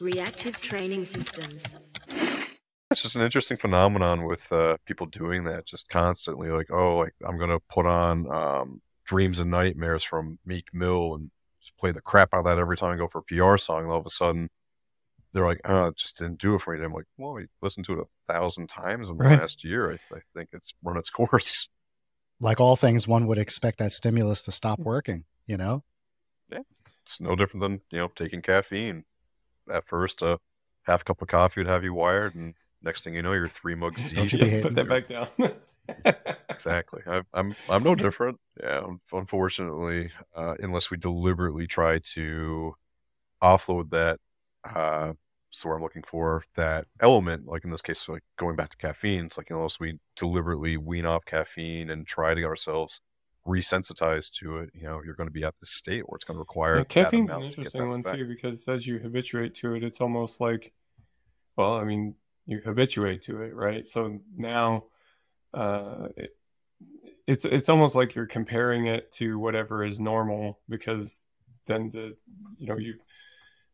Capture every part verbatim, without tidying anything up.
Reactive Training Systems. It's just an interesting phenomenon with uh, people doing that just constantly. Like, oh, like I'm going to put on um, Dreams and Nightmares from Meek Mill and just play the crap out of that every time I go for a P R song. And all of a sudden, they're like, oh, it just didn't do it for me. And I'm like, well, I listened to it a thousand times in the right. last year. I, I think it's run its course. Like all things, one would expect that stimulus to stop working, you know? Yeah. It's no different than, you know, taking caffeine. At first, a half cup of coffee would have you wired, and next thing you know, you're three mugs deep. Don't you be yeah, put that back down. Exactly. I, I'm I'm no different. Yeah. Unfortunately, uh, unless we deliberately try to offload that, uh, so I'm looking for that element, like in this case, like going back to caffeine. It's like unless we deliberately wean off caffeine and try to get ourselves resensitized to it, you know, you're going to be at this state where it's going to require. Yeah, caffeine's an interesting one too, because as you habituate to it, it's almost like, well, I mean, you habituate to it, right? So now, uh, it, it's it's almost like you're comparing it to whatever is normal, because then the, you know, you've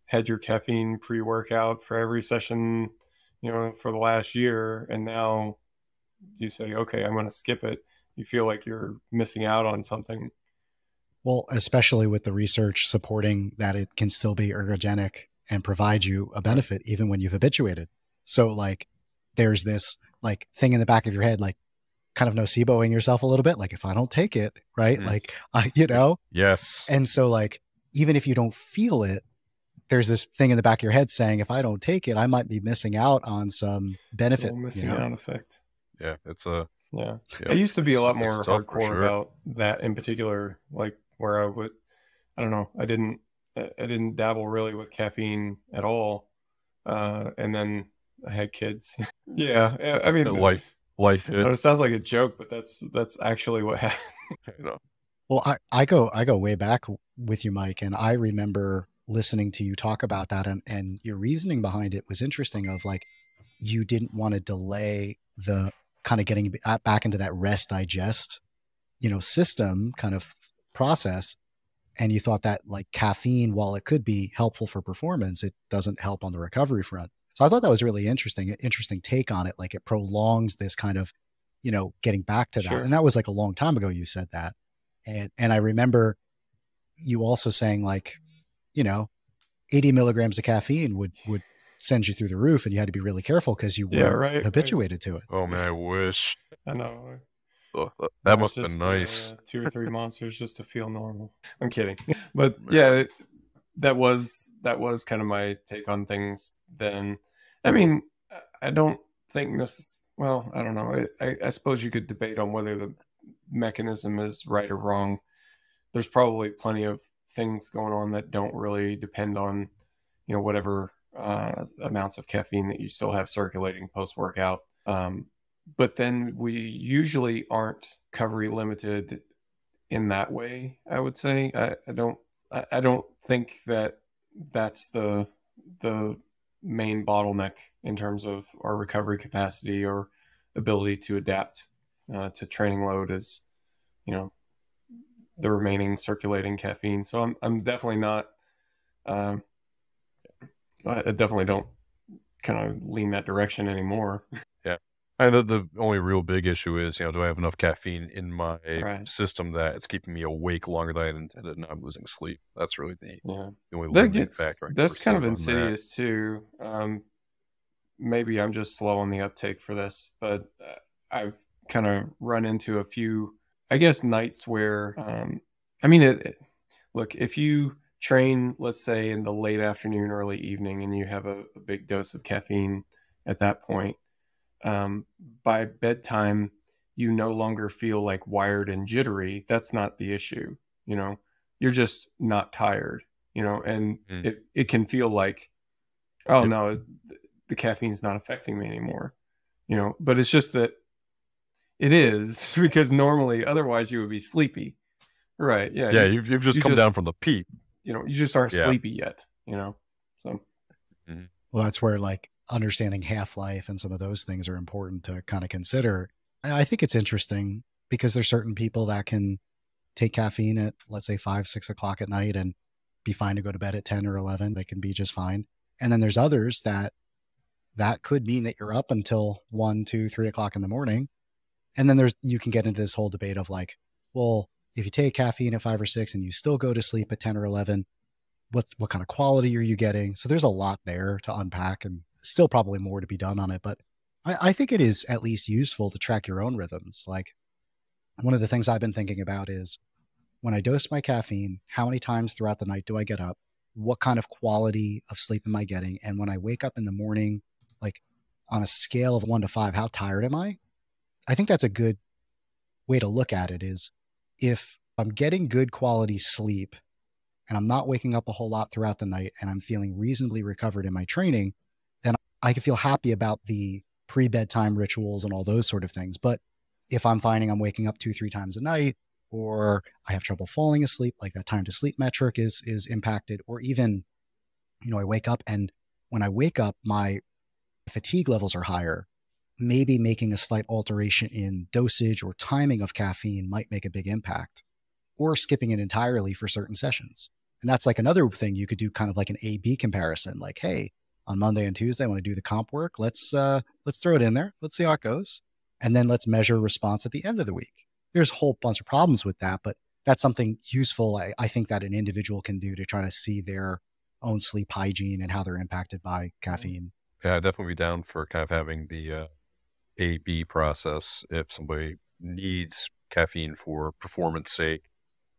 had your caffeine pre-workout for every session, you know, for the last year, and now you say, okay, I'm going to skip it. You feel like you're missing out on something. Well, especially with the research supporting that it can still be ergogenic and provide you a benefit even when you've habituated. So like there's this like thing in the back of your head, like kind of noceboing yourself a little bit. Like if I don't take it, right? Mm. Like, I, you know? Yes. And so like, even if you don't feel it, there's this thing in the back of your head saying, if I don't take it, I might be missing out on some benefit. Missing you know? out effect. Yeah. It's a, Yeah. yeah, I used to be a lot more hardcore sure. about that in particular, like where I would, I don't know, I didn't, I didn't dabble really with caffeine at all. Uh, and then I had kids. yeah. I mean, life, life. It. it sounds like a joke, but that's, that's actually what happened. You know? Well, I, I go, I go way back with you, Mike. And I remember listening to you talk about that, and, and your reasoning behind it was interesting of like, you didn't want to delay the kind of getting back into that rest digest, you know, system kind of process. And you thought that like caffeine, while it could be helpful for performance, it doesn't help on the recovery front. So I thought that was really interesting, interesting take on it. Like it prolongs this kind of, you know, getting back to that. Sure. And that was like a long time ago you said that. And, and I remember you also saying like, you know, eighty milligrams of caffeine would, would, sends you through the roof, and you had to be really careful because you were yeah, right, habituated right. to it. Oh man, I wish. I know. Oh, that that must have been nice. Uh, two or three monsters just to feel normal. I'm kidding. But yeah, it, that was, that was kind of my take on things then. I mean, I don't think this, well, I don't know. I, I, I suppose you could debate on whether the mechanism is right or wrong. There's probably plenty of things going on that don't really depend on, you know, whatever uh amounts of caffeine that you still have circulating post-workout, um but then we usually aren't recovery limited in that way. I would say I, I don't I, I don't think that that's the the main bottleneck in terms of our recovery capacity or ability to adapt uh, to training load is, you know, the remaining circulating caffeine. So I'm I'm definitely not um I definitely don't kind of lean that direction anymore. Yeah. And the, the only real big issue is, you know, do I have enough caffeine in my right. system that it's keeping me awake longer than I intended and I'm losing sleep? That's really the, yeah. the only that gets, factor. I that's kind of insidious that. too. Um, maybe I'm just slow on the uptake for this, but I've kind of run into a few, I guess, nights where, um, I mean, it, it, look, if you train, let's say in the late afternoon, early evening, and you have a, a big dose of caffeine at that point, um, by bedtime, you no longer feel like wired and jittery. That's not the issue. You know, you're just not tired, you know, and mm. it, it can feel like, oh no, the caffeine's not affecting me anymore, you know, but it's just that it is, because normally otherwise you would be sleepy. Right. Yeah. Yeah. You, you've, you've just you come just, down from the peak. You know, you just aren't yeah. sleepy yet, you know? So, mm-hmm. Well, that's where like understanding half-life and some of those things are important to kind of consider. I think it's interesting because there's certain people that can take caffeine at, let's say, five, six o'clock at night and be fine to go to bed at ten or eleven. They can be just fine. And then there's others that that could mean that you're up until one, two, three o'clock in the morning. And then there's, you can get into this whole debate of like, well, if you take caffeine at five or six and you still go to sleep at ten or eleven, what's, what kind of quality are you getting? So there's a lot there to unpack, and still probably more to be done on it. But I, I think it is at least useful to track your own rhythms. Like, one of the things I've been thinking about is, when I dose my caffeine, how many times throughout the night do I get up? What kind of quality of sleep am I getting? And when I wake up in the morning, like on a scale of one to five, how tired am I? I think that's a good way to look at it, is if I'm getting good quality sleep and I'm not waking up a whole lot throughout the night and I'm feeling reasonably recovered in my training, then I can feel happy about the pre-bedtime rituals and all those sort of things. But if I'm finding I'm waking up two, three times a night, or I have trouble falling asleep, like that time to sleep metric is is impacted, or even, you know, I wake up and when I wake up, my fatigue levels are higher, maybe making a slight alteration in dosage or timing of caffeine might make a big impact, or skipping it entirely for certain sessions. And that's like another thing you could do, kind of like an A B comparison, like, hey, on Monday and Tuesday, I want to do the comp work. Let's, uh, let's throw it in there. Let's see how it goes. And then let's measure response at the end of the week. There's a whole bunch of problems with that, but that's something useful, I, I think, that an individual can do to try to see their own sleep hygiene and how they're impacted by caffeine. Yeah, I'd definitely be down for kind of having the uh, A B process if somebody needs caffeine for performance sake,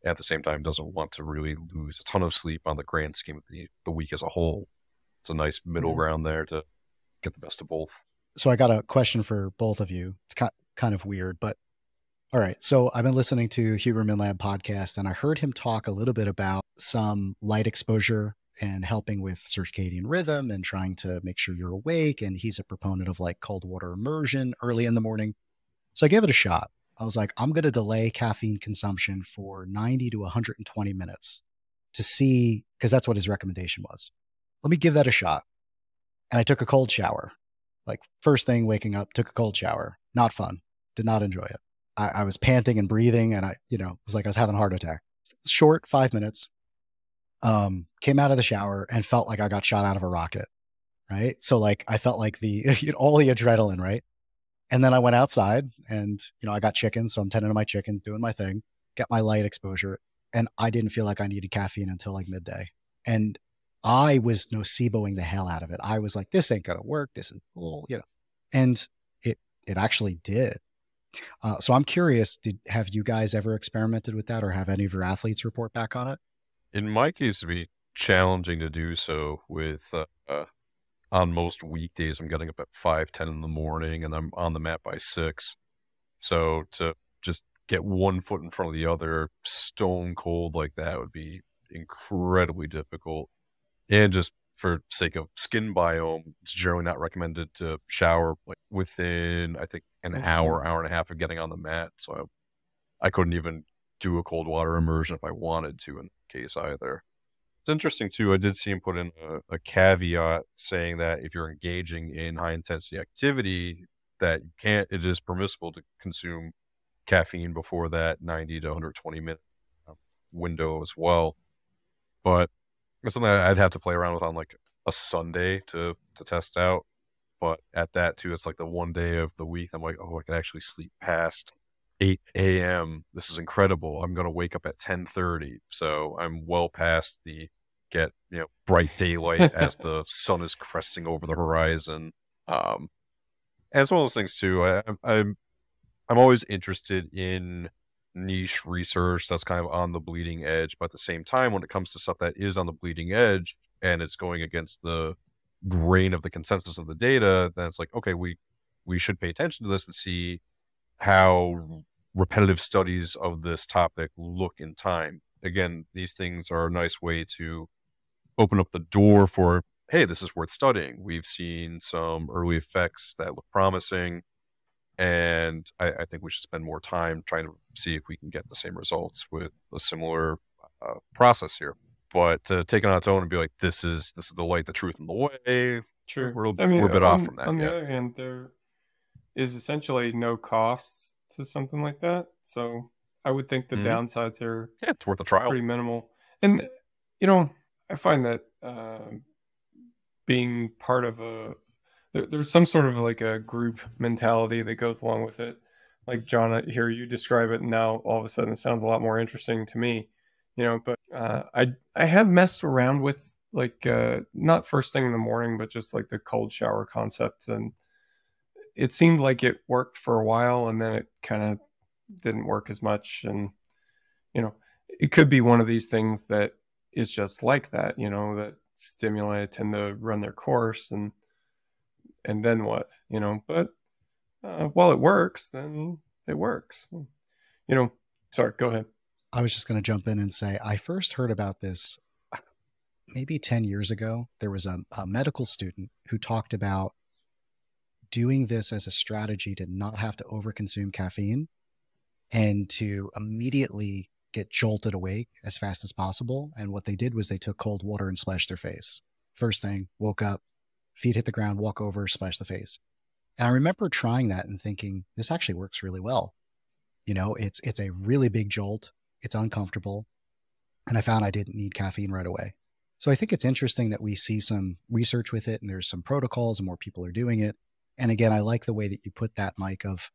at the same time doesn't want to really lose a ton of sleep on the grand scheme of the, the week as a whole. It's a nice middle ground there to get the best of both. So I got a question for both of you. It's kind of weird, but all right. So I've been listening to Huberman Lab podcast, and I heard him talk a little bit about some light exposure and helping with circadian rhythm and trying to make sure you're awake. And he's a proponent of like cold water immersion early in the morning. So I gave it a shot. I was like, I'm going to delay caffeine consumption for ninety to one hundred twenty minutes to see, because that's what his recommendation was. Let me give that a shot. And I took a cold shower, like first thing waking up, took a cold shower. Not fun. Did not enjoy it. I, I was panting and breathing, and I, you know, it was like I was having a heart attack. Short five minutes, um, came out of the shower and felt like I got shot out of a rocket, right? So like I felt like the all the adrenaline, right? And then I went outside, and you know I got chickens, so I'm tending to my chickens, doing my thing, got my light exposure, and I didn't feel like I needed caffeine until like midday, and I was noceboing the hell out of it. I was like, this ain't gonna work. This is bull, you know, and it it actually did. Uh, so I'm curious, did, have you guys ever experimented with that, or have any of your athletes report back on it? In my case, it'd be challenging to do so with, uh, uh, on most weekdays, I'm getting up at five, ten in the morning, and I'm on the mat by six. So to just get one foot in front of the other stone cold like that would be incredibly difficult. And just for sake of skin biome, it's generally not recommended to shower like within, I think, an hour, hour and a half of getting on the mat. So I, I couldn't even do a cold water immersion if I wanted to in case either. It's interesting, too. I did see him put in a, a caveat saying that if you're engaging in high-intensity activity, that you can't, it is permissible to consume caffeine before that ninety to one hundred twenty minute window as well. But it's something I'd have to play around with on like a Sunday to, to test out. But at that, too, it's like the one day of the week I'm like, oh, I can actually sleep past eight A M This is incredible. I'm going to wake up at ten thirty. So I'm well past the get, you know, bright daylight as the sun is cresting over the horizon. Um, and it's one of those things, too. I, I'm, I'm always interested in niche research that's kind of on the bleeding edge. But at the same time, when it comes to stuff that is on the bleeding edge and it's going against the grain of the consensus of the data, then it's like, okay, we we should pay attention to this and see how repetitive studies of this topic look in time. Again, these things are a nice way to open up the door for, hey, this is worth studying. We've seen some early effects that look promising, and I, I think we should spend more time trying to see if we can get the same results with a similar uh, process here. But to take it on its own and be like, this is this is the light, the truth, and the way, sure, we're a, I mean, we're a bit on, off from that. On the yeah. other hand, there is essentially no cost to something like that. So I would think the mm-hmm. downsides are yeah, it's worth a trial. Pretty minimal. And, you know, I find that uh, being part of a, there, there's some sort of like a group mentality that goes along with it. Like John, I hear you describe it, and now all of a sudden it sounds a lot more interesting to me, you know, but uh, I, I have messed around with like, uh, not first thing in the morning, but just like the cold shower concept. And it seemed like it worked for a while, and then it kind of didn't work as much. And, you know, it could be one of these things that is just like that, you know, that stimuli tend to run their course, and, and then what, you know, but uh, while it works, then it works, you know. Sorry, go ahead. I was just going to jump in and say, I first heard about this maybe ten years ago. There was a, a medical student who talked about doing this as a strategy to not have to overconsume caffeine and to immediately get jolted awake as fast as possible. And what they did was they took cold water and splashed their face. First thing, woke up, feet hit the ground, walk over, splash the face. And I remember trying that and thinking, this actually works really well. You know, it's, it's a really big jolt. It's uncomfortable. And I found I didn't need caffeine right away. So I think it's interesting that we see some research with it, and there's some protocols and more people are doing it. And again, I like the way that you put that, Mike, of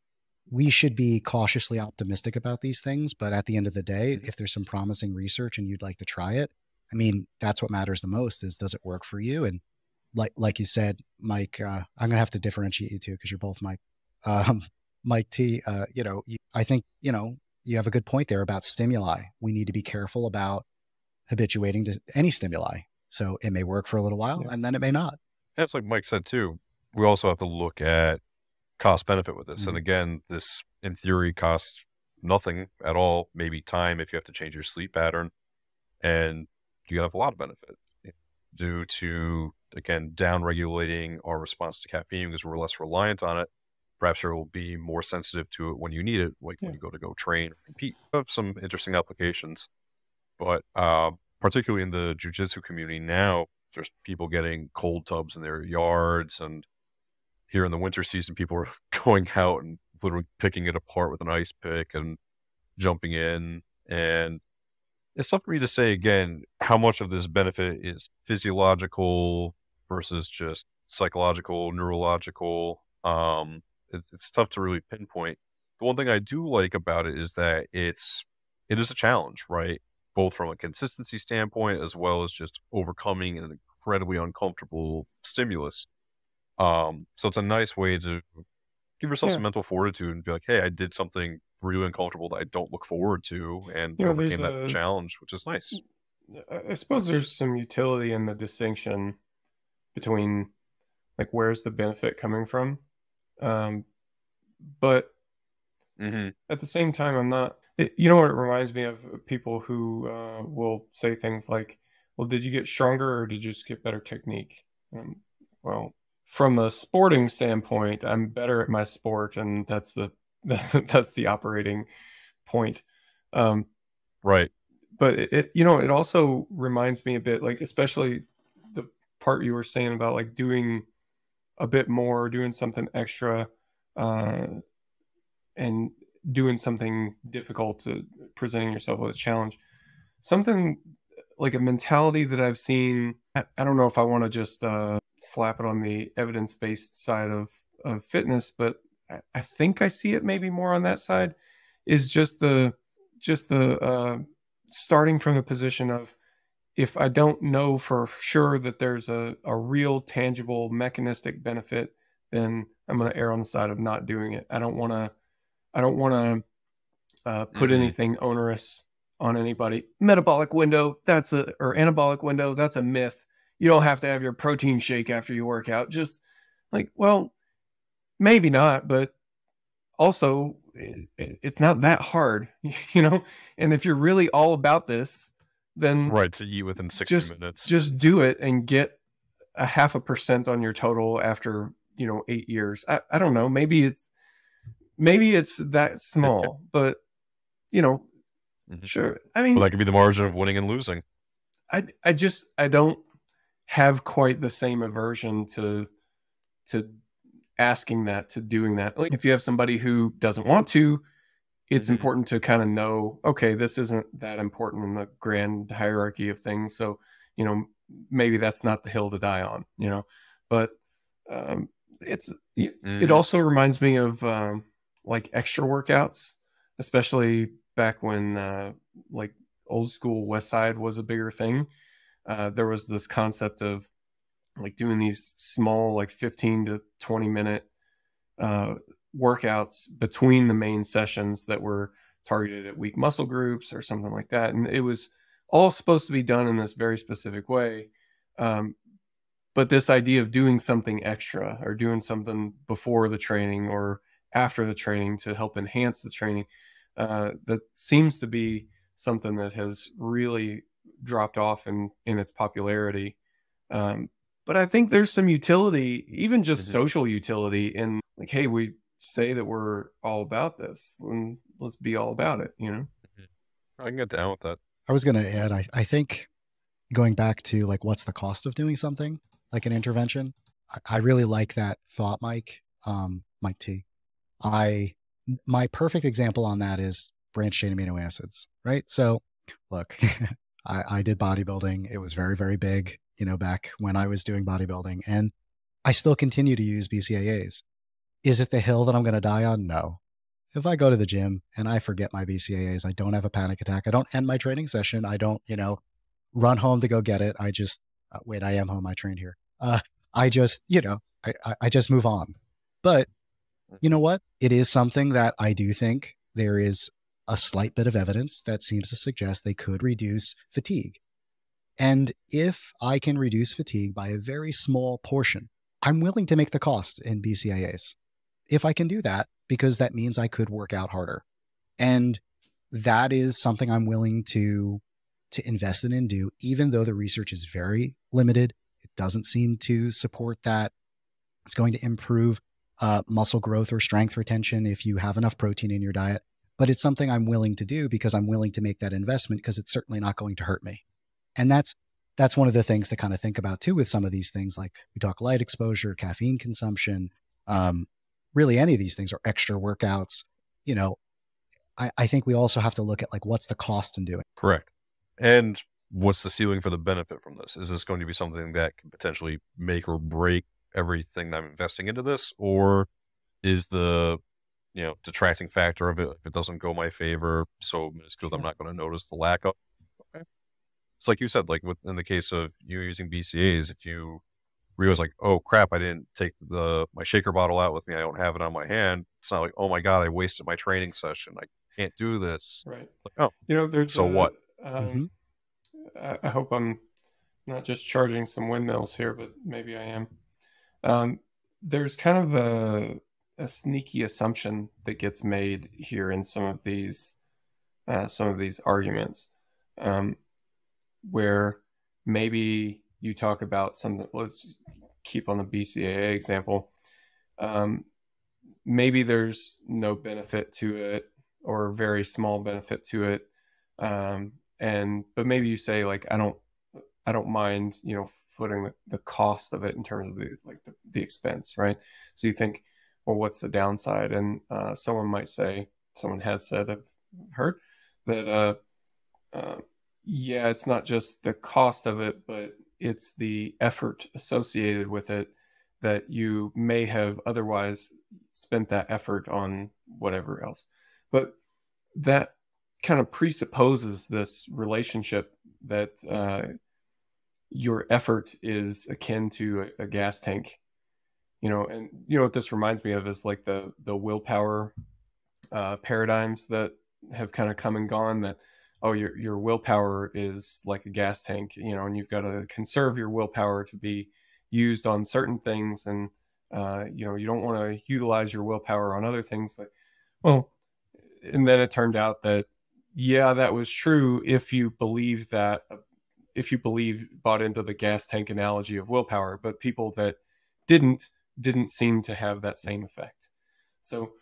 we should be cautiously optimistic about these things. But at the end of the day, if there's some promising research and you'd like to try it, I mean, that's what matters the most, is does it work for you? And like, like you said, Mike, uh, I'm going to have to differentiate you two because you're both Mike, um, Mike T, uh, you know, you, I think, you know, you have a good point there about stimuli. We need to be careful about habituating to any stimuli. So it may work for a little while, yeah, and then it may not. That's like Mike said too. We also have to look at cost benefit with this. Mm-hmm. And again, this in theory costs nothing at all, maybe time if you have to change your sleep pattern, and you have a lot of benefit due to, again, down regulating our response to caffeine because we're less reliant on it. Perhaps you will be more sensitive to it when you need it, like yeah. when you go to go train or compete. You have some interesting applications, but uh, particularly in the jiu-jitsu community now, there's people getting cold tubs in their yards, and here in the winter season, people are going out and literally picking it apart with an ice pick and jumping in. And it's tough for me to say, again, how much of this benefit is physiological versus just psychological, neurological. Um, it's, it's tough to really pinpoint. The one thing I do like about it is that it's, it is a challenge, right? Both from a consistency standpoint, as well as just overcoming an incredibly uncomfortable stimulus. Um, so it's a nice way to give yourself yeah. some mental fortitude and be like, hey, I did something really uncomfortable that I don't look forward to, and you know, overcame that a, challenge, which is nice. I suppose there's some utility in the distinction between like, where's the benefit coming from? Um, but mm-hmm. at the same time, I'm not, it, you know what it reminds me of? People who uh, will say things like, well, did you get stronger or did you just get better technique? Um, well, from a sporting standpoint, I'm better at my sport, and that's the, that's the operating point. Um, right. But it, it, you know, it also reminds me a bit, like, especially the part you were saying about like doing a bit more, doing something extra, uh, and doing something difficult, to presenting yourself with a challenge, something like a mentality that I've seen. I, I don't know if I want to just, uh, slap it on the evidence-based side of, of fitness, but I, I think I see it maybe more on that side, is just the, just the, uh, starting from the position of, if I don't know for sure that there's a, a real tangible mechanistic benefit, then I'm going to err on the side of not doing it. I don't want to, I don't want to, uh, put mm-hmm. anything onerous on anybody. Metabolic window, that's a, or anabolic window, that's a myth. You don't have to have your protein shake after you work out. Just like, well, maybe not, but also it, it's not that hard, you know? And if you're really all about this, then right to eat within sixty minutes, just do it and get a half a percent on your total after, you know, eight years. I, I don't know. Maybe it's, maybe it's that small, but you know, mm-hmm. sure. I mean, well, that could be the margin of winning and losing. I, I just, I don't, have quite the same aversion to to asking that, to doing that. Like if you have somebody who doesn't want to, it's mm-hmm. important to kind of know, okay, this isn't that important in the grand hierarchy of things. So, you know, maybe that's not the hill to die on, you know, but um, it's, it, mm. it also reminds me of um, like extra workouts, especially back when uh, like old school West Side was a bigger thing. Uh, there was this concept of like doing these small, like fifteen to twenty minute uh, workouts between the main sessions that were targeted at weak muscle groups or something like that. And it was all supposed to be done in this very specific way. Um, but this idea of doing something extra or doing something before the training or after the training to help enhance the training, uh, that seems to be something that has really dropped off in, in its popularity. Um, but I think there's some utility, even just mm-hmm. social utility in like, hey, we say that we're all about this and let's be all about it, you know? I can get down with that. I was going to add, I, I think going back to like, what's the cost of doing something like an intervention? I, I really like that thought, Mike, um, Mike T. I, my perfect example on that is branched chain amino acids, right? So look, I, I did bodybuilding. It was very, very big, you know, back when I was doing bodybuilding, and I still continue to use B C A As. Is it the hill that I'm going to die on? No. If I go to the gym and I forget my B C A As, I don't have a panic attack. I don't end my training session. I don't, you know, run home to go get it. I just, uh, wait, I am home. I trained here. Uh, I just, you know, I, I, I just move on. But you know what? It is something that I do think there is a slight bit of evidence that seems to suggest they could reduce fatigue. And if I can reduce fatigue by a very small portion, I'm willing to make the cost in B C A As. If I can do that, because that means I could work out harder. And that is something I'm willing to, to invest in and do, even though the research is very limited. It doesn't seem to support that it's going to improve uh, muscle growth or strength retention if you have enough protein in your diet. But it's something I'm willing to do because I'm willing to make that investment, because it's certainly not going to hurt me. And that's, that's one of the things to kind of think about too with some of these things. Like we talk light exposure, caffeine consumption, um, really any of these things, are extra workouts. You know, I, I think we also have to look at like, what's the cost in doing? Correct. And what's the ceiling for the benefit from this? Is this going to be something that can potentially make or break everything that I'm investing into this? Or is the, you know, detracting factor of it, if it doesn't go my favor, so minuscule, I'm not going to notice the lack of. Okay. It's like you said, like with, in the case of you using B C As, if you realize like, oh crap, I didn't take the my shaker bottle out with me, I don't have it on my hand, it's not like, oh my god, I wasted my training session, I can't do this. Right. Like, oh, you know, there's so a, what? Um, mm-hmm. I hope I'm not just charging some windmills here, but maybe I am. Um, there's kind of a, a sneaky assumption that gets made here in some of these uh, some of these arguments, um, where maybe you talk about something, let's keep on the B C A A example. Um, maybe there's no benefit to it or very small benefit to it. Um, and, but maybe you say like, I don't, I don't mind, you know, footing the, the cost of it in terms of the, like the, the expense. Right. So you think, well, what's the downside? And, uh, someone might say, someone has said, I've heard that, uh, uh, yeah, it's not just the cost of it, but it's the effort associated with it, that you may have otherwise spent that effort on whatever else. But that kind of presupposes this relationship that uh, your effort is akin to a, a gas tank, you know. And you know what this reminds me of is like the the willpower uh, paradigms that have kind of come and gone, that, oh, your, your willpower is like a gas tank, you know, and you've got to conserve your willpower to be used on certain things. And, uh, you know, you don't want to utilize your willpower on other things. Like, well, and then it turned out that, yeah, that was true. If you believe that, if you believe bought into the gas tank analogy of willpower, but people that didn't, didn't seem to have that same effect. So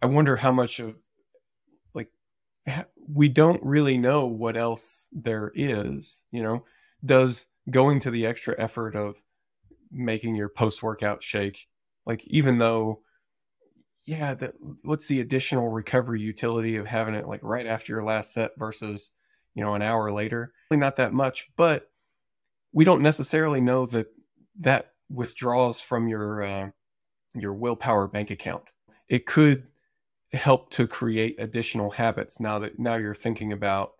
I wonder how much of, we don't really know what else there is, you know. Does going to the extra effort of making your post-workout shake, like, even though, yeah, that, what's the additional recovery utility of having it like right after your last set versus, you know, an hour later? Really not that much. But we don't necessarily know that that withdraws from your uh, your willpower bank account. It could help to create additional habits. Now that now you're thinking about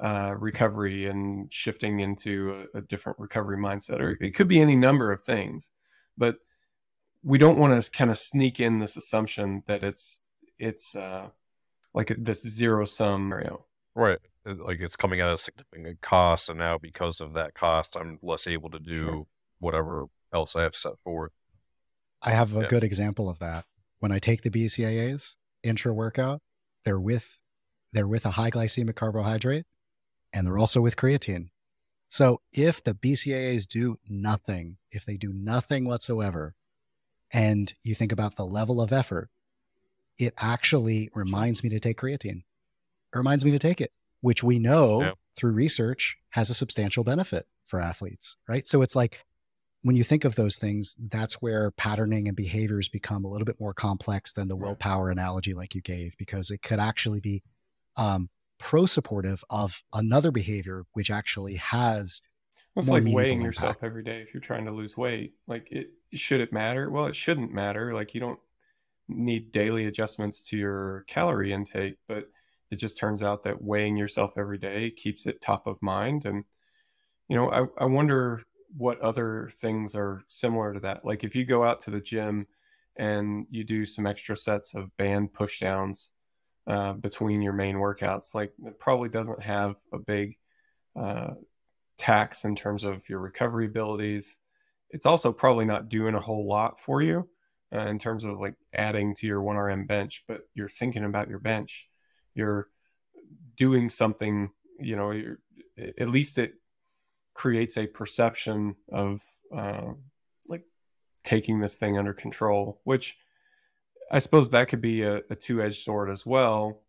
uh, recovery and shifting into a, a different recovery mindset, or it could be any number of things. But we don't want to kind of sneak in this assumption that it's it's uh, like a, this zero sum scenario, right? Like it's coming at a significant cost, and now because of that cost, I'm less able to do sure. whatever else I have set forward. I have a yeah. good example of that. When I take the B C A As intra workout, they're with they're with a high glycemic carbohydrate, and they're also with creatine. So if the B C A As do nothing, if they do nothing whatsoever, and you think about the level of effort, it actually reminds me to take creatine. It reminds me to take it, which we know yeah. through research has a substantial benefit for athletes, right? So it's like, when you think of those things, that's where patterning and behaviors become a little bit more complex than the willpower analogy like you gave, because it could actually be um, pro-supportive of another behavior, which actually has It's more like weighing impact. Yourself every day. If you're trying to lose weight, like it, should it matter? Well, it shouldn't matter. Like you don't need daily adjustments to your calorie intake, but it just turns out that weighing yourself every day keeps it top of mind. And, you know, I, I wonder what other things are similar to that. Like if you go out to the gym and you do some extra sets of band pushdowns uh, between your main workouts, like it probably doesn't have a big uh, tax in terms of your recovery abilities. It's also probably not doing a whole lot for you uh, in terms of like adding to your one R M bench, but you're thinking about your bench. You're doing something, you know, you're, at least it creates a perception of uh, like taking this thing under control, which I suppose that could be a, a two-edged sword as well.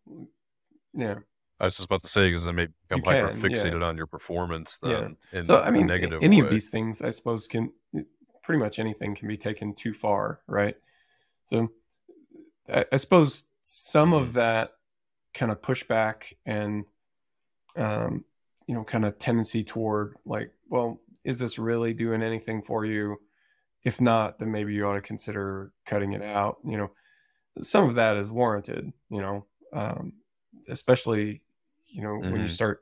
Yeah. I was just about to say, because they may become hyper-fixated yeah. on your performance then yeah. in so, I mean, a negative any way. Of these things, I suppose, can pretty much anything can be taken too far, right? So I, I suppose some mm-hmm. of that kind of pushback and um you know, kind of tendency toward like, well, is this really doing anything for you? If not, then maybe you ought to consider cutting it out. You know, some of that is warranted, you know, um, especially, you know, mm-hmm. when you start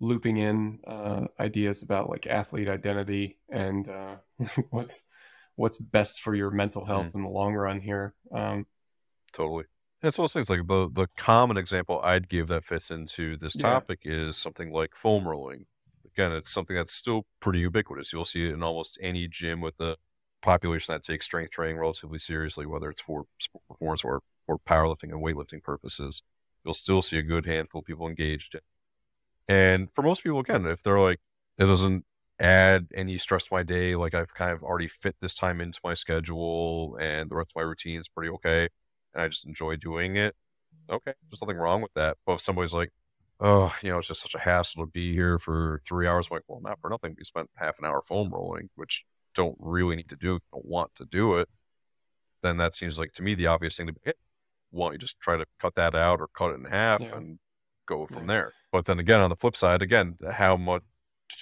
looping in uh, ideas about like athlete identity and uh, what's, what's best for your mental health mm-hmm. in the long run here. Um, totally. It's one of those things, like the, the common example I'd give that fits into this topic yeah. is something like foam rolling. Again, it's something that's still pretty ubiquitous. You'll see it in almost any gym with a population that takes strength training relatively seriously, whether it's for sport performance or for powerlifting and weightlifting purposes. You'll still see a good handful of people engaged in it. And for most people, again, if they're like, it doesn't add any stress to my day, like I've kind of already fit this time into my schedule and the rest of my routine is pretty okay, and I just enjoy doing it. Okay, there's nothing wrong with that. But if somebody's like, oh, you know, it's just such a hassle to be here for three hours. I'm like, well, not for nothing. We spent half an hour foam rolling, which don't really need to do if you don't want to do it. Then that seems like, to me, the obvious thing to be, hey, why don't you just try to cut that out or cut it in half yeah. and go from yeah. there. But then again, on the flip side, again, how much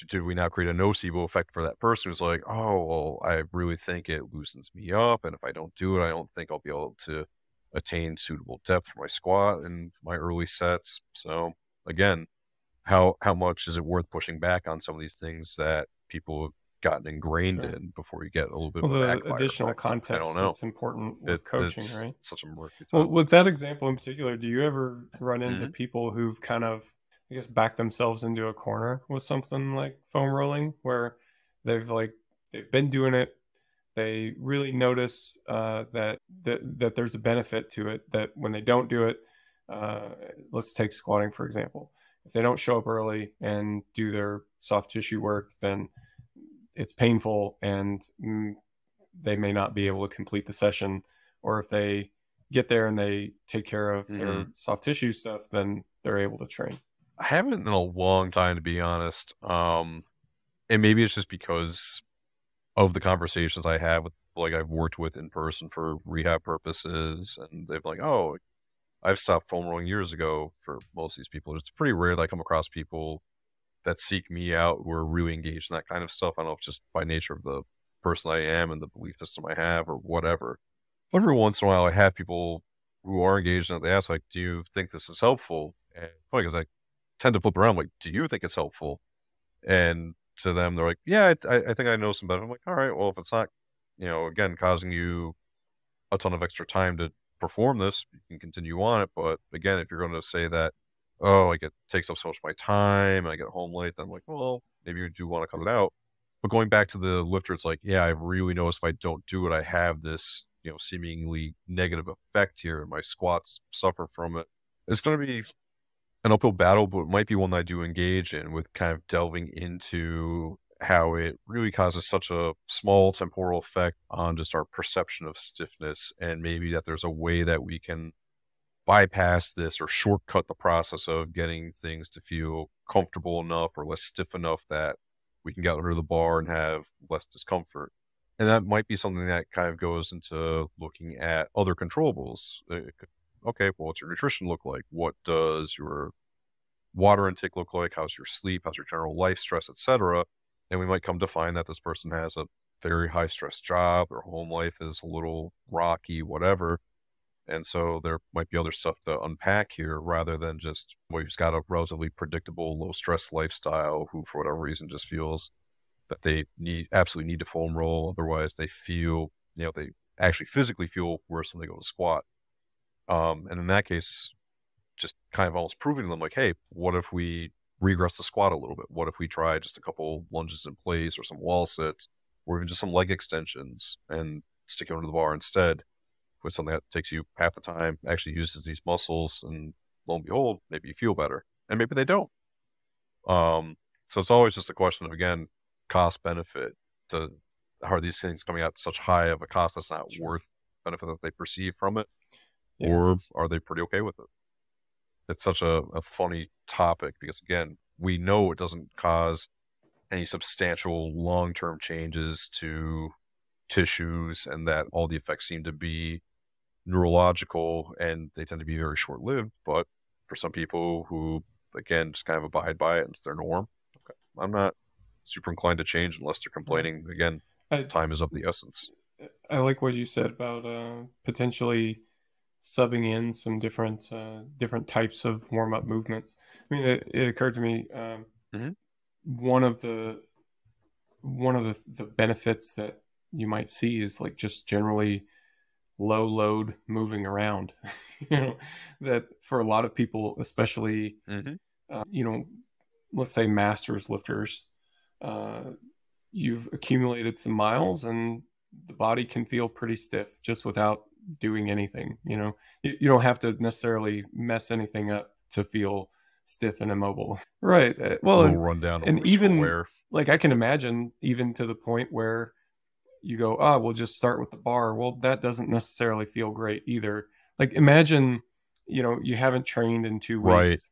do we now create a nocebo effect for that person who's like, oh, well, I really think it loosens me up. And if I don't do it, I don't think I'll be able to attain suitable depth for my squat and my early sets. So again, how how much is it worth pushing back on some of these things that people have gotten ingrained sure. in before you get a little bit well, of the additional effects. Context I don't know. It's important with it's, coaching, it's right? Such a market. Well, with that example in particular, do you ever run into mm-hmm. people who've kind of, I guess, backed themselves into a corner with something like foam rolling, where they've like they've been doing it. They really notice uh, that, that that there's a benefit to it, that when they don't do it, uh, let's take squatting, for example. If they don't show up early and do their soft tissue work, then it's painful and they may not be able to complete the session. Or if they get there and they take care of mm-hmm. their soft tissue stuff, then they're able to train. I haven't in a long time, to be honest. Um, and maybe it's just because of the conversations I have with, like, I've worked with in person for rehab purposes, and they've like, oh, I've stopped foam rolling years ago for most of these people. It's pretty rare that I come across people that seek me out, who are really engaged in that kind of stuff. I don't know if it's just by nature of the person I am and the belief system I have or whatever. But every once in a while, I have people who are engaged in it. They ask, like, do you think this is helpful? And funny, because I tend to flip around, like, do you think it's helpful? And to them, they're like, yeah, I, I think I know some better. I'm like, all right, well, if it's not, you know, again, causing you a ton of extra time to perform this, you can continue on it. But again, if you're going to say that, oh, like it takes up so much of my time and I get home late, then I'm like, well, maybe you do want to cut it out. But going back to the lifter, it's like, yeah, I really notice if I don't do it, I have this, you know, seemingly negative effect here and my squats suffer from it. It's going to be an uphill battle, but it might be one that I do engage in with kind of delving into how it really causes such a small temporal effect on just our perception of stiffness, and maybe that there's a way that we can bypass this or shortcut the process of getting things to feel comfortable enough or less stiff enough that we can get under the bar and have less discomfort. And that might be something that kind of goes into looking at other controllables. Okay, well, what's your nutrition look like? What does your water intake look like? How's your sleep? How's your general life stress, et cetera? And we might come to find that this person has a very high stress job, their home life is a little rocky, whatever. And so there might be other stuff to unpack here rather than just, well, you've got a relatively predictable, low stress lifestyle who, for whatever reason, just feels that they need absolutely need to foam roll. Otherwise, they feel, you know, they actually physically feel worse when they go to squat. Um, and in that case, just kind of almost proving to them, like, hey, what if we regress the squat a little bit? What if we try just a couple lunges in place or some wall sits or even just some leg extensions and stick it under the bar instead with something that takes you half the time, actually uses these muscles, and lo and behold, maybe you feel better. And maybe they don't. Um, so it's always just a question of, again, cost benefit. To how are these things coming out such high of a cost that's not sure. worth the benefit that they perceive from it? Yeah. Or are they pretty okay with it? It's such a, a funny topic because, again, we know it doesn't cause any substantial long-term changes to tissues and that all the effects seem to be neurological and they tend to be very short-lived. But for some people who, again, just kind of abide by it and it's their norm, okay, I'm not super inclined to change unless they're complaining. Again, I, time is of the essence. I like what you said about uh, potentially subbing in some different uh, different types of warm-up movements. I mean, it, it occurred to me um, mm-hmm. one of the one of the, the benefits that you might see is like just generally low load moving around. You know, that for a lot of people, especially mm-hmm. uh, you know, let's say masters lifters, uh, you've accumulated some miles and the body can feel pretty stiff just without doing anything. You know, you, you don't have to necessarily mess anything up to feel stiff and immobile. Right. Uh, well, and, run down and even square. Like I can imagine even to the point where you go, ah, oh, we'll just start with the bar. Well, that doesn't necessarily feel great either. Like imagine, you know, you haven't trained in two weeks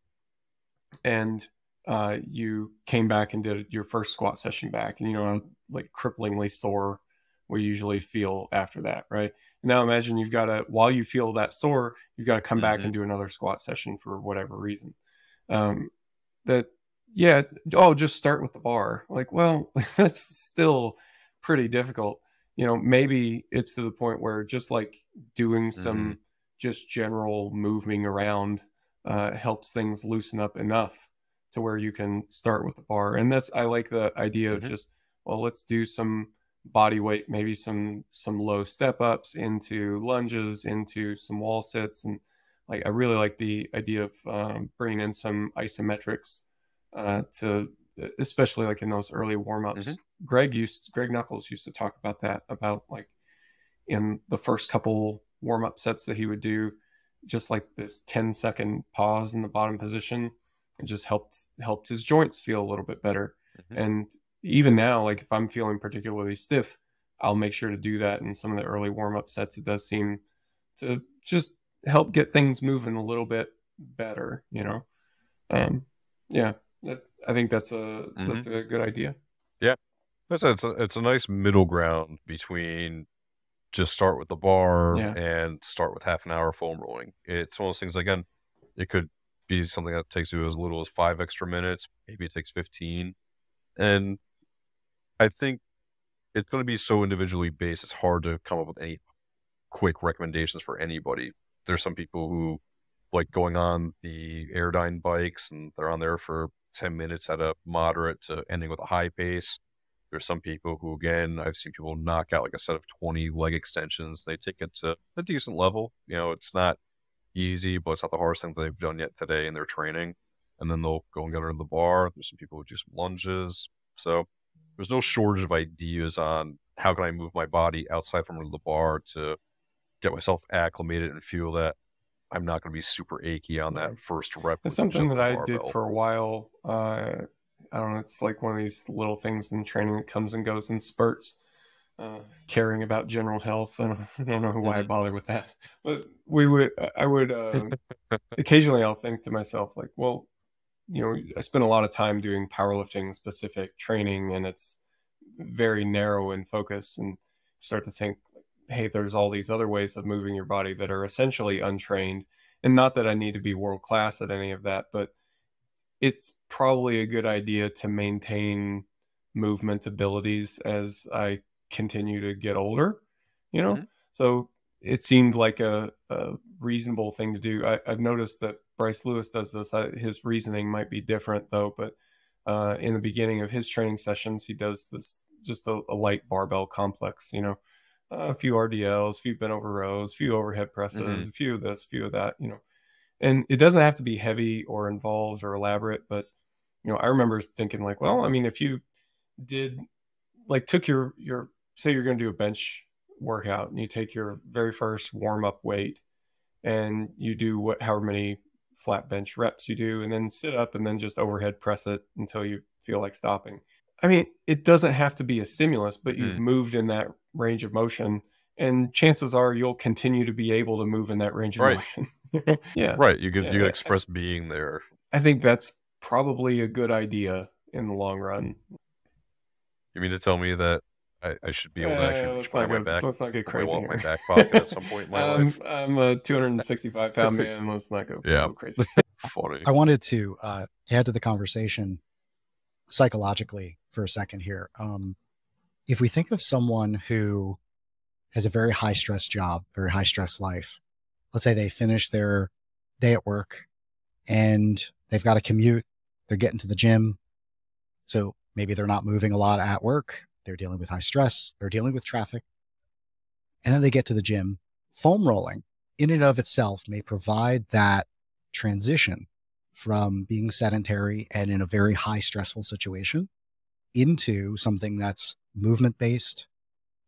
right. and uh, you came back and did your first squat session back and, you know, I'm like cripplingly sore. We usually feel after that, right? Now imagine you've got to, while you feel that sore, you've got to come mm-hmm. back and do another squat session for whatever reason. Um, that, yeah, oh, just start with the bar. Like, well, that's still pretty difficult. You know, maybe it's to the point where just like doing some mm-hmm. just general moving around uh, helps things loosen up enough to where you can start with the bar. And that's, I like the idea mm-hmm. of just, well, let's do some body weight, maybe some some low step ups into lunges, into some wall sits, and like I really like the idea of um, bringing in some isometrics uh, to, especially like in those early warm ups. Mm-hmm. Greg used Greg Knuckles used to talk about that, about like in the first couple warm up sets that he would do, just like this ten second pause in the bottom position, and just helped helped his joints feel a little bit better. Mm-hmm. And even now, like if I'm feeling particularly stiff, I'll make sure to do that in some of the early warm-up sets. It does seem to just help get things moving a little bit better, you know? Um, yeah, that, I think that's a, mm-hmm. that's a good idea. Yeah. That's a, it's a, it's a nice middle ground between just start with the bar yeah. and start with half an hour foam rolling. It's one of those things, again, it could be something that takes you as little as five extra minutes. Maybe it takes fifteen. And I think it's going to be so individually based. It's hard to come up with any quick recommendations for anybody. There's some people who like going on the Aerodyne bikes and they're on there for ten minutes at a moderate to ending with a high pace. There's some people who, again, I've seen people knock out like a set of twenty leg extensions. They take it to a decent level. You know, it's not easy, but it's not the hardest thing that they've done yet today in their training. And then they'll go and get under the bar. There's some people who do some lunges. So there's no shortage of ideas on how can I move my body outside from under the bar to get myself acclimated and feel that I'm not going to be super achy on that first rep. It's something that I did for a while. Uh, I don't know. It's like one of these little things in training that comes and goes in spurts. Uh, caring about general health, I don't, I don't know why I bother with that. But we would, I would uh, occasionally I'll think to myself like, well, you know, I spend a lot of time doing powerlifting specific training, and it's very narrow in focus. And start to think, hey, there's all these other ways of moving your body that are essentially untrained. And not that I need to be world class at any of that, but it's probably a good idea to maintain movement abilities as I continue to get older, you know? Mm-hmm. So it seemed like a, a reasonable thing to do. I, I've noticed that Bryce Lewis does this. I, his reasoning might be different though, but uh, in the beginning of his training sessions, he does this, just a, a light barbell complex, you know? Uh, a few R D Ls, a few bent over rows, a few overhead presses, mm-hmm. a few of this, a few of that, you know. And it doesn't have to be heavy or involved or elaborate, but, you know, I remember thinking like, well, I mean, if you did, like, took your, your say you're going to do a bench workout and you take your very first warm-up weight and you do what, however many flat bench reps you do, and then sit up and then just overhead press it until you feel like stopping. I mean, it doesn't have to be a stimulus, but you've mm. moved in that range of motion, and chances are you'll continue to be able to move in that range of right. motion. Yeah. Right. You could, yeah. you could express being there. I think that's probably a good idea in the long run. You mean to tell me that I, I should be able to uh, actually find my back? Let's not get crazy. I want my back pocket at some point in my um, life. I'm a two hundred sixty-five pound man. Let's not go, yeah. go crazy. Funny. I wanted to uh, add to the conversation psychologically for a second here. Um, if we think of someone who has a very high stress job, very high stress life, let's say they finish their day at work and they've got a commute, they're getting to the gym. So maybe they're not moving a lot at work. They're dealing with high stress. They're dealing with traffic. And then they get to the gym. Foam rolling in and of itself may provide that transition from being sedentary and in a very high stressful situation into something that's movement based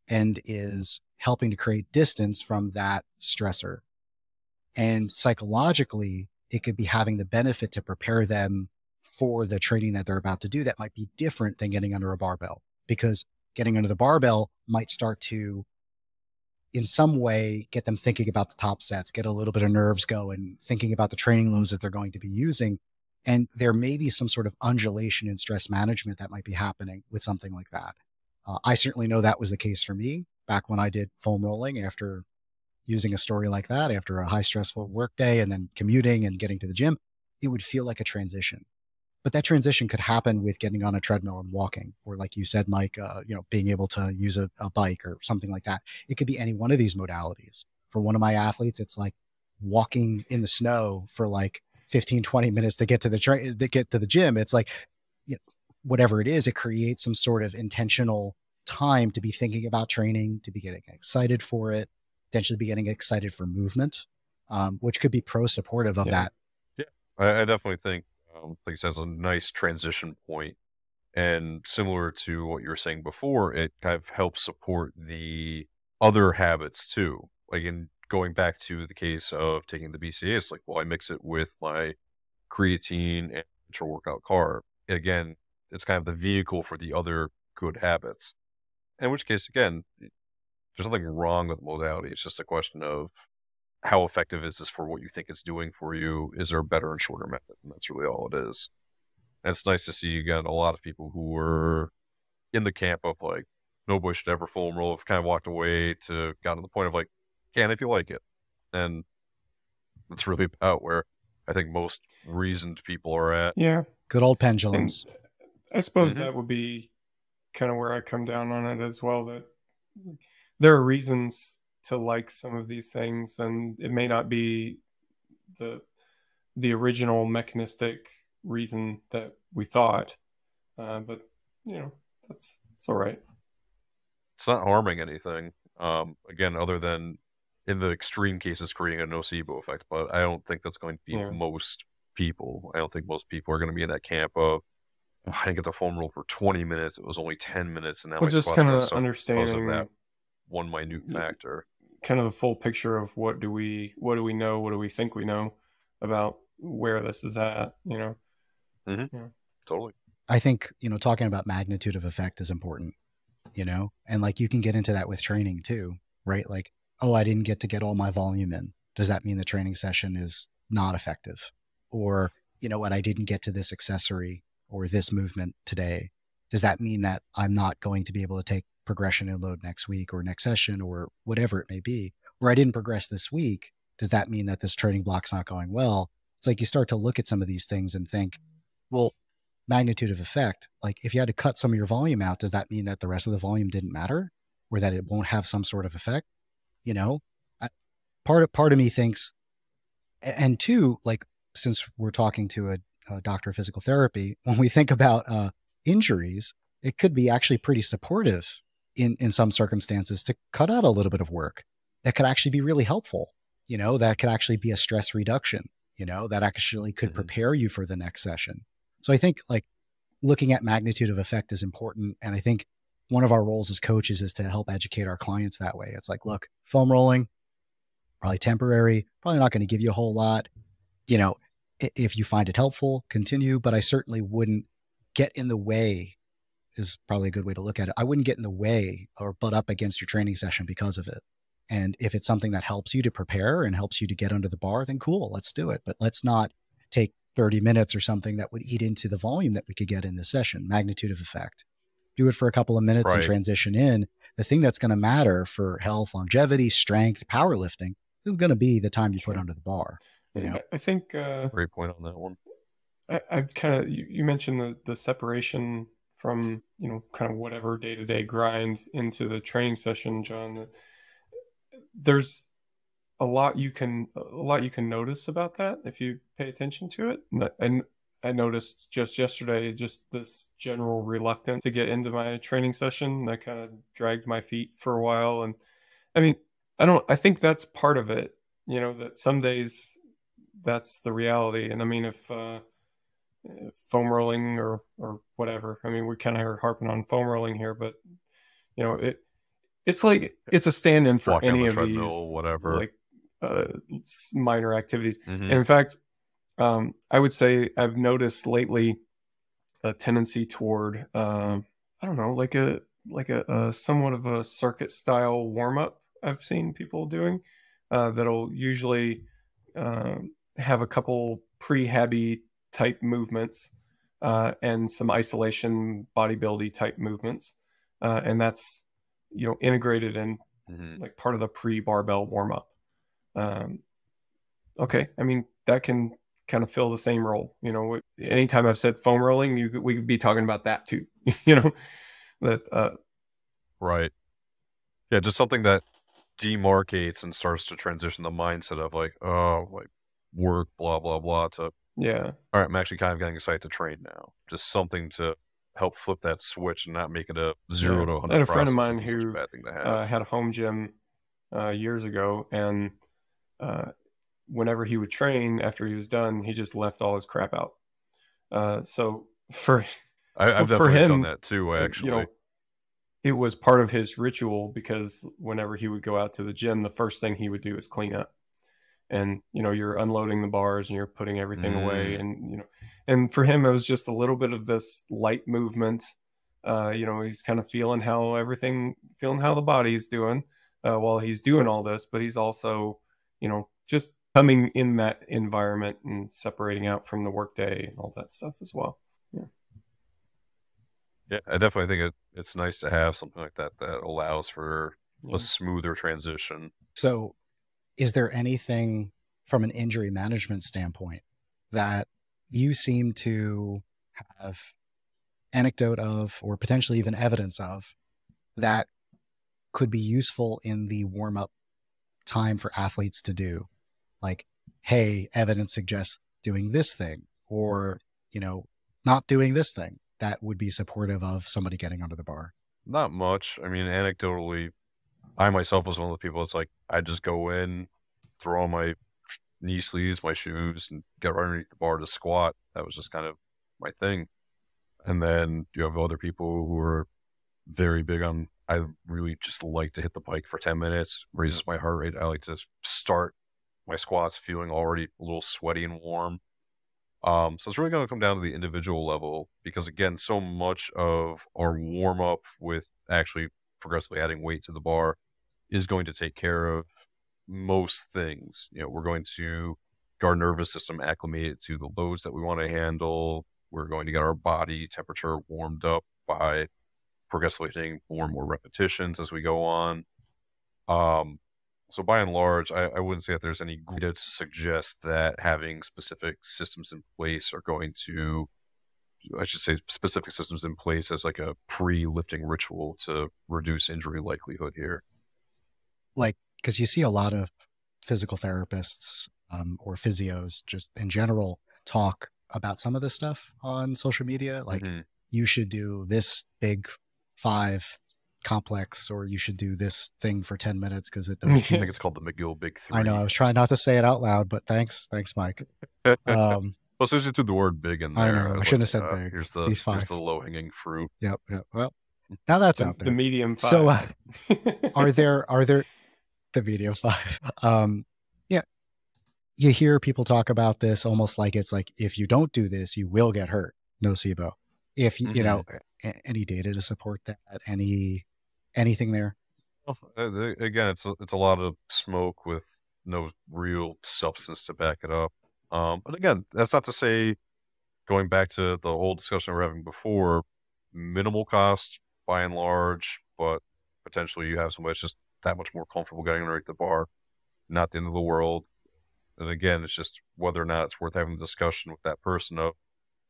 and is helping to create distance from that stressor. And psychologically, it could be having the benefit to prepare them for the training that they're about to do that might be different than getting under a barbell, because getting under the barbell might start to, in some way, get them thinking about the top sets, get a little bit of nerves going, thinking about the training loads that they're going to be using. And there may be some sort of undulation in stress management that might be happening with something like that. Uh, I certainly know that was the case for me back when I did foam rolling after using a story like that, after a high stressful work day and then commuting and getting to the gym, it would feel like a transition. But that transition could happen with getting on a treadmill and walking, or like you said, Mike, uh, you know, being able to use a, a bike or something like that. It could be any one of these modalities. For one of my athletes, it's like walking in the snow for like fifteen, twenty minutes to get to the train, to get to the gym. It's like, you know, whatever it is, it creates some sort of intentional time to be thinking about training, to be getting excited for it, potentially be getting excited for movement, um, which could be pro-supportive of yeah. that. Yeah, I, I definitely think. Um, like you said, it's a nice transition point. And similar to what you were saying before, it kind of helps support the other habits too. Like in going back to the case of taking the B C A A, it's like, well, I mix it with my creatine and intra-workout carb. And again, it's kind of the vehicle for the other good habits. In which case, again, there's nothing wrong with modality. It's just a question of, how effective is this for what you think it's doing for you? Is there a better and shorter method? And that's really all it is. And it's nice to see, again, a lot of people who were in the camp of like, nobody should ever foam roll, have kind of walked away to gotten to the point of like, can if you like it. And that's really about where I think most reasoned people are at. Yeah. Good old pendulums. And I suppose mm-hmm. that would be kind of where I come down on it as well, that there are reasons to like some of these things, and it may not be the the original mechanistic reason that we thought, uh, but you know, that's it's all right. It's not harming anything, um, again, other than in the extreme cases creating a nocebo effect. But I don't think that's going to be yeah. most people. I don't think most people are going to be in that camp of, I didn't get the foam roll for twenty minutes. It was only ten minutes, and now well, I just kind of understanding that one minute factor. Kind of a full picture of what do we, what do we know, what do we think we know about where this is at, you know? Mm-hmm. Yeah. Totally. I think, you know, talking about magnitude of effect is important, you know, and like you can get into that with training too, right? Like, oh, I didn't get to get all my volume in. Does that mean the training session is not effective? Or, you know what, I didn't get to this accessory or this movement today. Does that mean that I'm not going to be able to take progression and load next week or next session or whatever it may be? Or I didn't progress this week. Does that mean that this training block's not going well? It's like you start to look at some of these things and think, well, magnitude of effect, like if you had to cut some of your volume out, does that mean that the rest of the volume didn't matter or that it won't have some sort of effect? You know, I, part of, part of me thinks, and two, like, since we're talking to a, a doctor of physical therapy, when we think about uh, injuries, it could be actually pretty supportive in, in some circumstances to cut out a little bit of work that could actually be really helpful. You know, that could actually be a stress reduction, you know, that actually could mm-hmm. prepare you for the next session. So I think like looking at magnitude of effect is important. And I think one of our roles as coaches is to help educate our clients that way. It's like, look, foam rolling, probably temporary, probably not going to give you a whole lot. You know, if you find it helpful, continue, but I certainly wouldn't get in the way is probably a good way to look at it. I wouldn't get in the way or butt up against your training session because of it. And if it's something that helps you to prepare and helps you to get under the bar, then cool, let's do it. But let's not take thirty minutes or something that would eat into the volume that we could get in this session. Magnitude of effect. Do it for a couple of minutes right. and transition in. The thing that's going to matter for health, longevity, strength, powerlifting is going to be the time you sure. put under the bar. You know? I think... Uh, great point on that one. I, I kind of... You, you mentioned the, the separation from, you know, kind of whatever day-to-day grind into the training session, John. There's a lot you can a lot you can notice about that if you pay attention to it. And I noticed just yesterday just this general reluctance to get into my training session. I kind of dragged my feet for a while, and I mean, I don't I think that's part of it, you know, that some days that's the reality. And I mean, if uh foam rolling or or whatever, I mean, we kind of are harping on foam rolling here, but you know, it it's like it's a stand-in for Walk any of these whatever like uh minor activities. Mm-hmm. And in fact, Um, I would say I've noticed lately a tendency toward, uh, I don't know, like a, like a, a somewhat of a circuit style warm up I've seen people doing, uh, that'll usually, um, uh, have a couple prehab-y type movements, uh, and some isolation bodybuilding type movements. Uh, and that's, you know, integrated in mm-hmm. like part of the pre barbell warm up. Um, okay. I mean, that can kind of fill the same role. You know, anytime I've said foam rolling, you we could be talking about that too, you know, that, uh, right. Yeah. Just something that demarcates and starts to transition the mindset of like, oh, like work, blah, blah, blah to, yeah. All right. I'm actually kind of getting excited to train now. Just something to help flip that switch and not make it a zero yeah. to a hundred. I had a friend of mine who uh, had a home gym uh, years ago, and, uh, whenever he would train after he was done, he just left all his crap out. Uh, so for, I, I've for definitely him, done that too, actually. You know, it was part of his ritual, because whenever he would go out to the gym, the first thing he would do is clean up. And, you know, you're unloading the bars and you're putting everything mm. away. And, you know, and for him, it was just a little bit of this light movement. Uh, you know, he's kind of feeling how everything, feeling how the body is doing uh, while he's doing all this, but he's also, you know, just coming in that environment and separating out from the workday and all that stuff as well. Yeah. Yeah. I definitely think it, it's nice to have something like that, that allows for yeah. a smoother transition. So is there anything from an injury management standpoint that you seem to have anecdote of, or potentially even evidence of, that could be useful in the warm-up time for athletes to do? Like, hey, evidence suggests doing this thing, or, you know, not doing this thing that would be supportive of somebody getting under the bar. Not much. I mean, anecdotally, I myself was one of the people. It's like, I just go in, throw on my knee sleeves, my shoes, and get right underneath the bar to squat. That was just kind of my thing. And then you have other people who are very big on, I really just like to hit the bike for ten minutes, raises my heart rate. I like to start my squats feeling already a little sweaty and warm. Um, so it's really going to come down to the individual level, because again, so much of our warm up with actually progressively adding weight to the bar is going to take care of most things. You know, we're going to get our nervous system acclimated to the loads that we want to handle. We're going to get our body temperature warmed up by progressively hitting more and more repetitions as we go on. Um, so by and large, I, I wouldn't say that there's any data to suggest that having specific systems in place are going to, I should say specific systems in place as like a pre-lifting ritual to reduce injury likelihood here. Like, because you see a lot of physical therapists um, or physios just in general talk about some of this stuff on social media. Like, mm-hmm. you should do this big five complex, or you should do this thing for ten minutes because it does. I think it's called the McGill Big Three. I know. I was trying not to say it out loud, but thanks. Thanks, Mike. Um, well, since you threw the word big in there, I, know, I, I shouldn't like, have said uh, big. Here's the, These five. Here's the low-hanging fruit. Yep. Yep. Well, now that's the, out there. The medium five. So uh, are there, are there the medium five? Um, yeah. You hear people talk about this almost like it's like, if you don't do this, you will get hurt. Nocebo. If you, you know, mm-hmm. any data to support that, any, anything there? Well, again, it's a, it's a lot of smoke with no real substance to back it up. Um, but again, that's not to say, going back to the whole discussion we were having before, minimal cost by and large, but potentially you have somebody that's just that much more comfortable getting underneath the bar. Not the end of the world. And again, it's just whether or not it's worth having a discussion with that person of,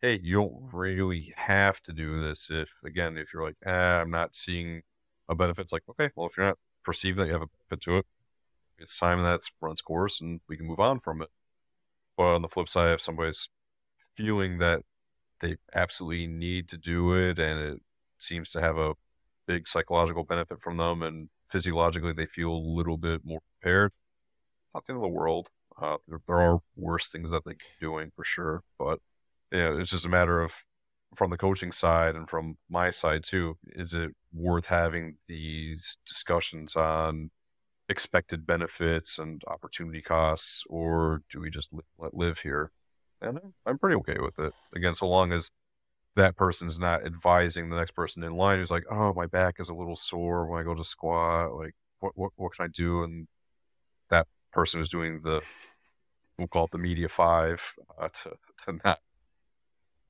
hey, you don't really have to do this. If, again, if you're like, ah, I'm not seeing a benefit, it's like, okay, well, if you're not perceived that you have a benefit to it, it's time that's run its course and we can move on from it. But on the flip side, if somebody's feeling that they absolutely need to do it and it seems to have a big psychological benefit from them and physiologically they feel a little bit more prepared, it's not the end of the world. Uh, there, there are worse things that they can be doing for sure, but yeah, it's just a matter of, from the coaching side and from my side too, is it worth having these discussions on expected benefits and opportunity costs, or do we just let live here? And I'm pretty okay with it. Again, so long as that person's not advising the next person in line who's like, oh, my back is a little sore when I go to squat. Like, what, what, what can I do? And that person who's doing the, we'll call it the media five, uh, to, to not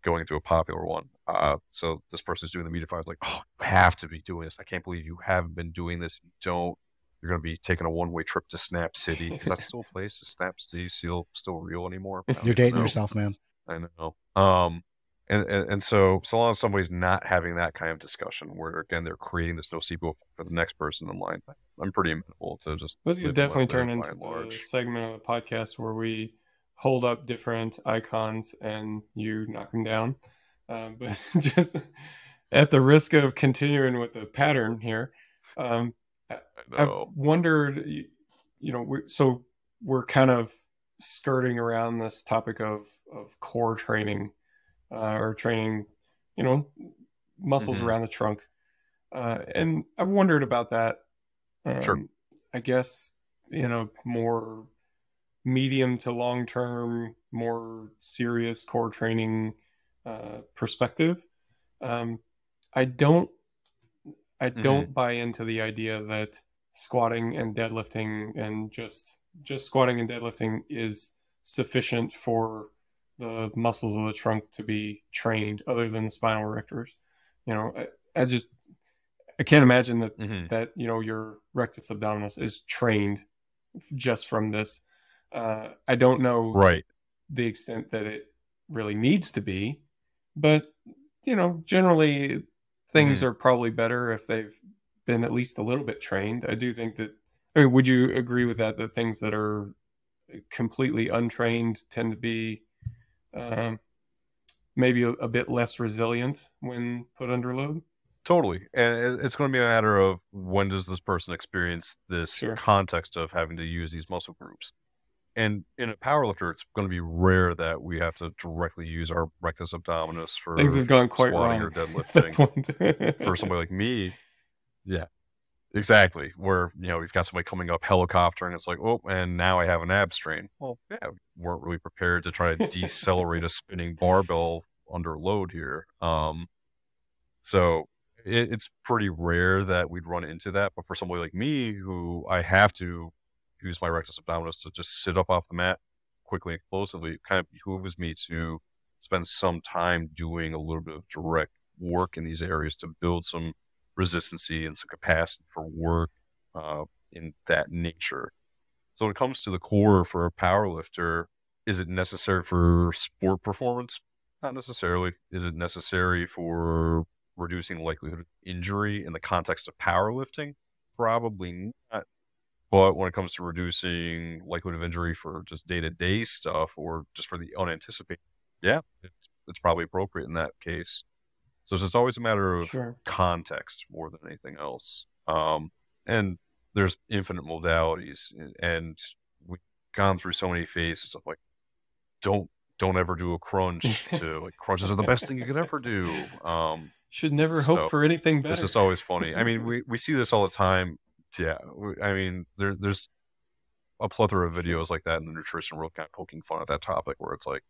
going into a popular one. Uh, so this person's doing the media five, like, oh, you have to be doing this. I can't believe you haven't been doing this. You don't. You're going to be taking a one-way trip to Snap City. Is that still a place? Is Snap City still, still real anymore? You're dating know. yourself, man. I know. Um, and, and, and so, so long as somebody's not having that kind of discussion where, again, they're creating this nocebo for the next person in line, I'm pretty amenable to just... This could definitely turn into a segment of the podcast where we hold up different icons and you knock them down. Um, but just at the risk of continuing with the pattern here, um, I I've wondered, you know, we're, so we're kind of skirting around this topic of, of core training uh, or training, you know, muscles mm-hmm. around the trunk. Uh, and I've wondered about that. Um, sure. I guess, you know, more medium to long-term, more serious core training uh, perspective. Um, I don't, I don't mm-hmm. buy into the idea that squatting and deadlifting and just, just squatting and deadlifting is sufficient for the muscles of the trunk to be trained other than the spinal rectors. You know, I, I just, I can't imagine that, mm-hmm. that, you know, your rectus abdominis is trained just from this. Uh, I don't know. Right. the extent that it really needs to be. But, you know, generally things mm-hmm. are probably better if they've been at least a little bit trained. I do think that, I mean, would you agree with that, that things that are completely untrained tend to be um, maybe a, a bit less resilient when put under load? Totally. And it's going to be a matter of when does this person experience this sure. context of having to use these muscle groups. And in a powerlifter, it's going to be rare that we have to directly use our rectus abdominis for things have gone quite squatting wrong or deadlifting. For somebody like me, yeah, exactly. Where, you know, we've got somebody coming up helicopter and it's like, oh, and now I have an ab strain. Well, yeah, we weren't really prepared to try to decelerate a spinning barbell under load here. Um, so it, it's pretty rare that we'd run into that. But for somebody like me, who I have to use my rectus abdominis to just sit up off the mat quickly and explosively, it kind of behooves me to spend some time doing a little bit of direct work in these areas to build some resistancy and some capacity for work uh, in that nature. So when it comes to the core for a powerlifter, is it necessary for sport performance? Not necessarily. Is it necessary for reducing the likelihood of injury in the context of powerlifting? Probably not. But when it comes to reducing likelihood of injury for just day-to-day stuff or just for the unanticipated, yeah, it's, it's probably appropriate in that case. So it's just always a matter of sure. context more than anything else. Um, and there's infinite modalities, and we've gone through so many phases of like, don't don't ever do a crunch to like, crunches are the best thing you could ever do. Um, Should never so hope for anything better. It's just always funny. I mean, we, we see this all the time. Yeah, I mean, there, there's a plethora of videos like that in the nutrition world kind of poking fun at that topic where it's like,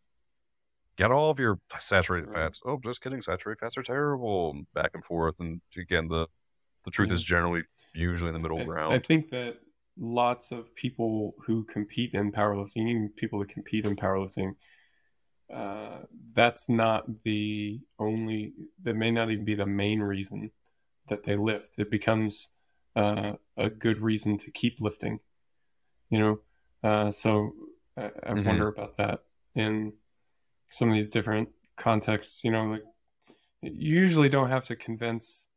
get all of your saturated fats. Oh, just kidding. Saturated fats are terrible. Back and forth. And again, the, the truth yeah. is generally usually in the middle I, ground. I think that lots of people who compete in powerlifting, even people that compete in powerlifting, uh, that's not the only, that may not even be the main reason that they lift. It becomes Uh, a good reason to keep lifting, you know? Uh, so I, I mm-hmm. wonder about that in some of these different contexts, you know, like you usually don't have to convince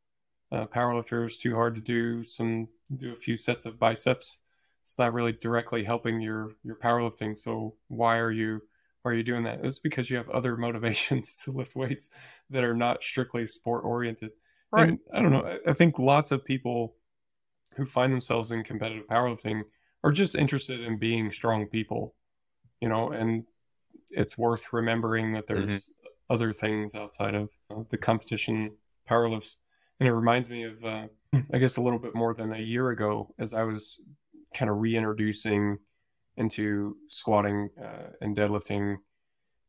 uh, powerlifters too hard to do some, do a few sets of biceps. It's not really directly helping your, your powerlifting. So why are you, why are you doing that? It's because you have other motivations to lift weights that are not strictly sport oriented. Right. And I don't know. I, I think lots of people who find themselves in competitive powerlifting are just interested in being strong people, you know, and it's worth remembering that there's mm-hmm. other things outside of uh, the competition powerlifts. And it reminds me of, uh, I guess a little bit more than a year ago, as I was kind of reintroducing into squatting uh, and deadlifting,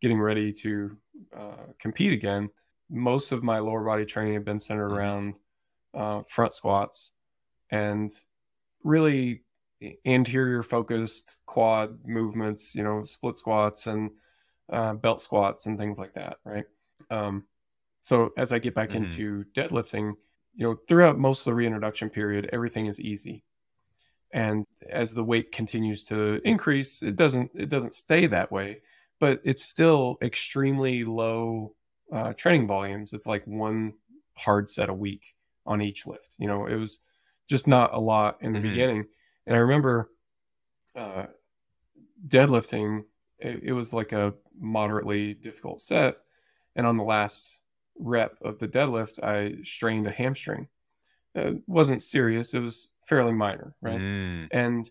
getting ready to uh, compete again. Most of my lower body training had been centered mm-hmm. around uh, front squats and really anterior focused quad movements, you know, split squats and uh, belt squats and things like that, right? Um, so as I get back mm-hmm. into deadlifting, you know, throughout most of the reintroduction period, everything is easy. And as the weight continues to increase, it doesn't, it doesn't stay that way, but it's still extremely low uh, training volumes. It's like one hard set a week on each lift. You know, it was just not a lot in the mm-hmm. beginning. And I remember uh, deadlifting, it, it was like a moderately difficult set. And on the last rep of the deadlift, I strained a hamstring. It wasn't serious. It was fairly minor, right? Mm. And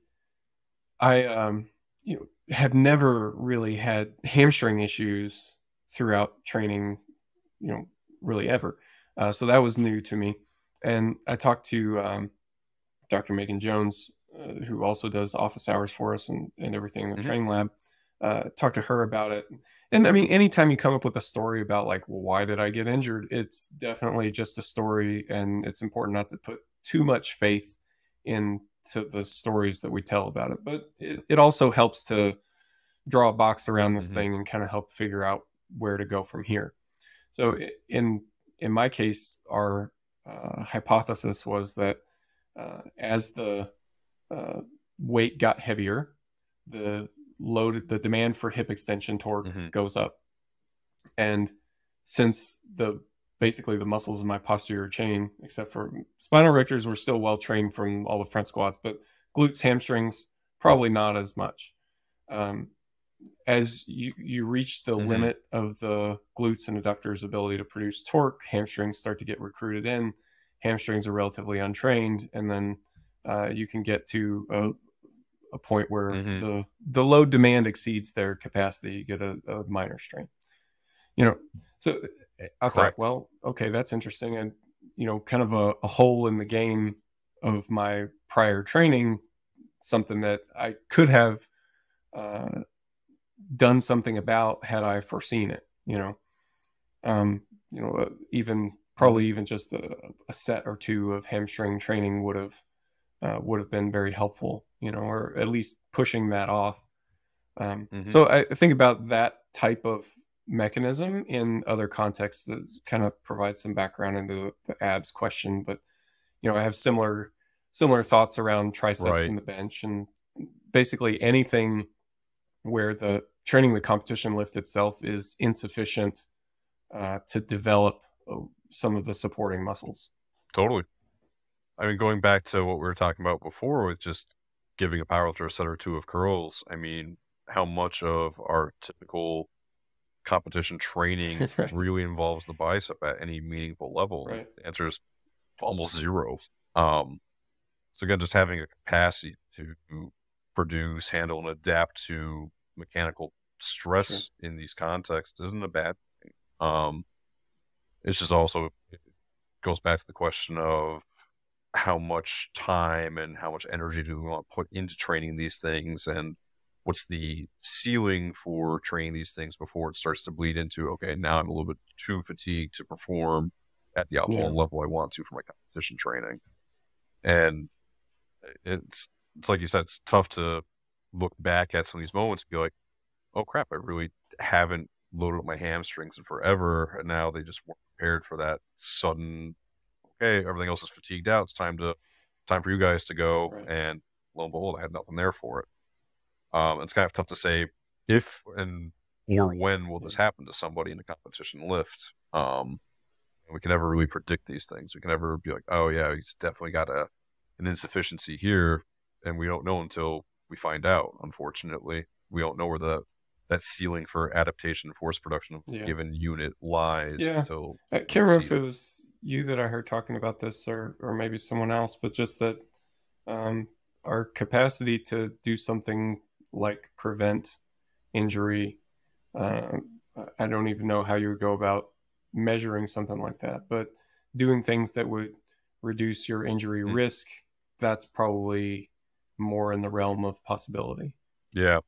I um, you know, have never really had hamstring issues throughout training, you know, really ever. Uh, so that was new to me. And I talked to um, Doctor Megan Jones, uh, who also does office hours for us and, and everything in the mm-hmm. training lab, uh, talked to her about it. And I mean, anytime you come up with a story about like, well, why did I get injured? It's definitely just a story. And it's important not to put too much faith into the stories that we tell about it. But it, it also helps to draw a box around this mm-hmm. thing and kind of help figure out where to go from here. So in, in my case, our uh, hypothesis was that Uh, as the uh, weight got heavier, the load, the demand for hip extension torque mm-hmm. goes up. And since the basically the muscles in my posterior chain, except for spinal rectors, were still well trained from all the front squats, but glutes, hamstrings, probably not as much. Um, as you, you reach the mm-hmm. limit of the glutes and adductors' ability to produce torque, hamstrings start to get recruited in. Hamstrings are relatively untrained, and then uh, you can get to a, a point where mm-hmm. the, the load demand exceeds their capacity. You get a, a minor strain. You know, so I thought, Correct. well, okay, that's interesting. And, you know, kind of a, a hole in the game of my prior training, something that I could have uh, done something about had I foreseen it, you know, um, you know, even probably even just a, a set or two of hamstring training would have, uh, would have been very helpful, you know, or at least pushing that off. Um, mm-hmm. So I think about that type of mechanism in other contexts. That kind of provides some background into the, the abs question, but you know, I have similar similar thoughts around triceps right. and the bench, and basically anything where the training the competition lift itself is insufficient uh, to develop uh, some of the supporting muscles. Totally. I mean, going back to what we were talking about before with just giving a powerlifter a set or two of curls, I mean, how much of our typical competition training right. really involves the bicep at any meaningful level? Right. The answer is almost zero. Um, so again, just having a capacity to produce, handle, and adapt to mechanical stress sure. in these contexts isn't a bad thing. Um, it's just also, it goes back to the question of how much time and how much energy do we want to put into training these things, and what's the ceiling for training these things before it starts to bleed into, okay, now I'm a little bit too fatigued to perform at the optimal yeah. level I want to for my competition training. And it's, it's like you said, it's tough to look back at some of these moments and be like, oh crap, I really haven't loaded up my hamstrings in forever. And now they just weren't prepared for that sudden, okay, everything else is fatigued out. It's time to, time for you guys to go. Right. And lo and behold, I had nothing there for it. Um, it's kind of tough to say if and or when will this happen to somebody in a competition lift. Um, we can never really predict these things. We can never be like, oh yeah, he's definitely got a an insufficiency here, and we don't know until we find out. Unfortunately, we don't know where the that ceiling for adaptation and force production of yeah. a given unit lies. Yeah. Until I can't remember if it was you that I heard talking about this, or or maybe someone else, but just that um, our capacity to do something like prevent injury. Uh, I don't even know how you would go about measuring something like that, but doing things that would reduce your injury mm-hmm. risk, that's probably more in the realm of possibility. Yeah.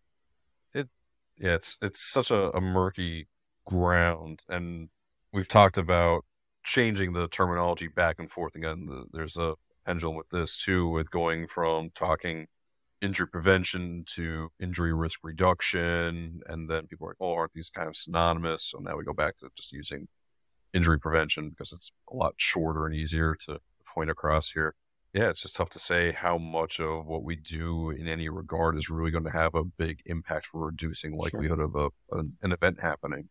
It, yeah, it's, it's such a, a murky ground, and we've talked about changing the terminology back and forth again. The, there's a pendulum with this too, with going from talking injury prevention to injury risk reduction. And then people are like, oh, aren't these kind of synonymous? So now we go back to just using injury prevention because it's a lot shorter and easier to point across here. Yeah, it's just tough to say how much of what we do in any regard is really going to have a big impact for reducing likelihood sure. of a, an, an event happening.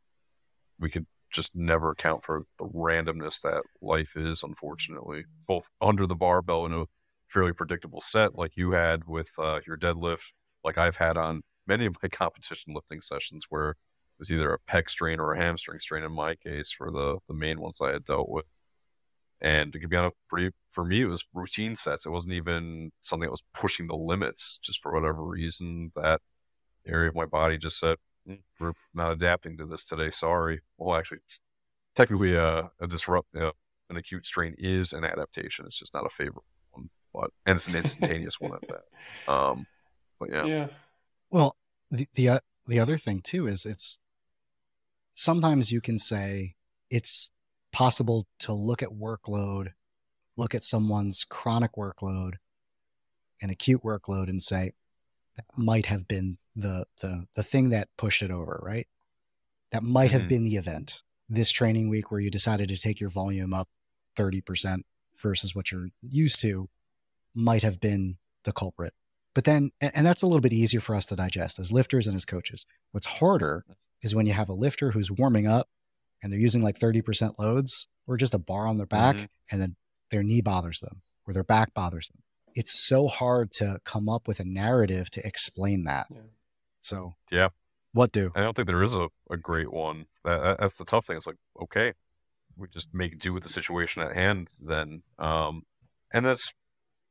We could just never account for the randomness that life is, unfortunately, both under the barbell and a fairly predictable set like you had with uh, your deadlift, like I've had on many of my competition lifting sessions where it was either a pec strain or a hamstring strain in my case for the, the main ones I had dealt with. And to be honest, pretty, for me, it was routine sets. It wasn't even something that was pushing the limits. Just for whatever reason, that area of my body just said, mm, we're not adapting to this today, sorry. Well, actually, it's technically a, a disrupt, uh, an acute strain is an adaptation. It's just not a favorable one. But, and it's an instantaneous one at that. Um, but yeah. yeah. Well, the the, uh, the other thing too is it's sometimes you can say it's possible to look at workload, look at someone's chronic workload and acute workload and say that might have been the the the thing that pushed it over, right? That might mm-hmm. have been the event this training week where you decided to take your volume up thirty percent versus what you're used to might have been the culprit. But then, and that's a little bit easier for us to digest as lifters and as coaches. What's harder is when you have a lifter who's warming up and they're using like thirty percent loads or just a bar on their back, mm-hmm. and then their knee bothers them or their back bothers them. It's so hard to come up with a narrative to explain that. Yeah. So yeah, what do? I don't think there is a, a great one. That, that's the tough thing. It's like, okay, we just make do with the situation at hand then. Um, and that's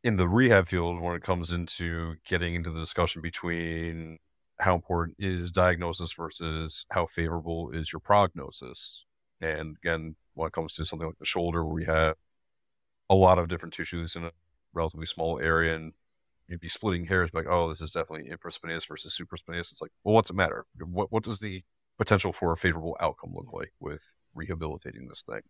in the rehab field when it comes into getting into the discussion between how important is diagnosis versus how favorable is your prognosis. And again, when it comes to something like the shoulder, where we have a lot of different tissues in a relatively small area, and you'd be splitting hairs like, oh, this is definitely infraspinatus versus supraspinatus. It's like, well, what's the matter? What, what does the potential for a favorable outcome look like with rehabilitating this thing?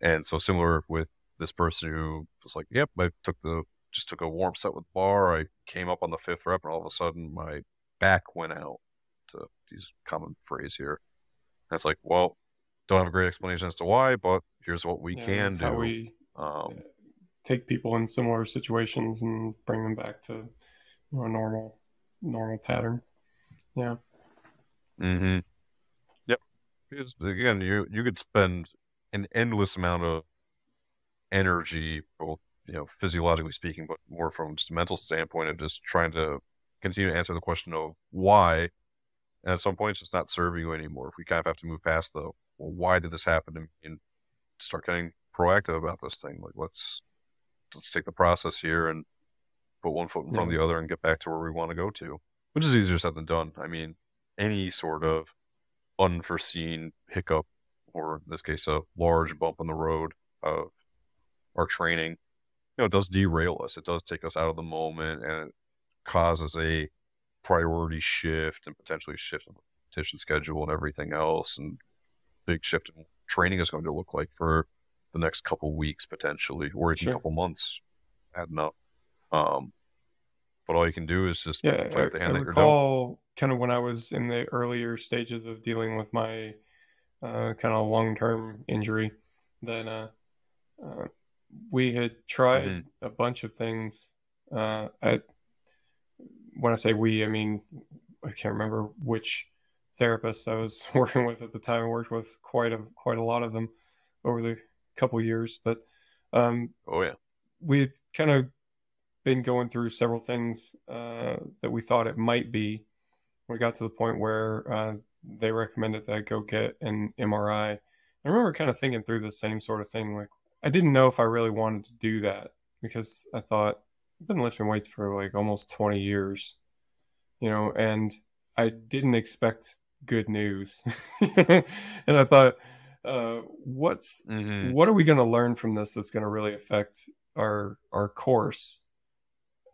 And so similar with this person who was like, yep, I took the, just took a warm set with the bar. I came up on the fifth rep and all of a sudden my back went out, to use common phrase here. And it's like, well, don't have a great explanation as to why, but here's what we yeah, can do. How we um, take people in similar situations and bring them back to, you know, a normal, normal pattern. Yeah. Mm-hmm. Yep. Because again, you, you could spend an endless amount of energy, both, you know, physiologically speaking, but more from just a mental standpoint of just trying to continue to answer the question of why. And at some point, it's just not serving you anymore. We kind of have to move past the, well, why did this happen? And start getting proactive about this thing. Like, let's, let's take the process here and put one foot in front yeah. of the other and get back to where we want to go to, which is easier said than done. I mean, any sort of unforeseen hiccup, or in this case, a large bump in the road of our training, you know, it does derail us. It does take us out of the moment, and it causes a priority shift and potentially shift in competition schedule and everything else, and big shift in training is going to look like for the next couple weeks potentially, or even a sure. couple months adding up. Um, but all you can do is just yeah, play with the hand I that recall you're done. Kind of when I was in the earlier stages of dealing with my uh, kind of long-term injury, then uh, uh, we had tried mm-hmm. a bunch of things. Uh, I, when I say we, I mean, I can't remember which therapist I was working with at the time. I worked with quite a, quite a lot of them over the couple years, but um, oh yeah, we've kind of been going through several things uh, that we thought it might be. We got to the point where uh, they recommended that I go get an M R I. I remember kind of thinking through the same sort of thing. Like, I didn't know if I really wanted to do that, because I thought, I've been lifting weights for like almost twenty years, you know, and I didn't expect good news. And I thought, uh, what's, mm-hmm. what are we going to learn from this that's going to really affect our, our course?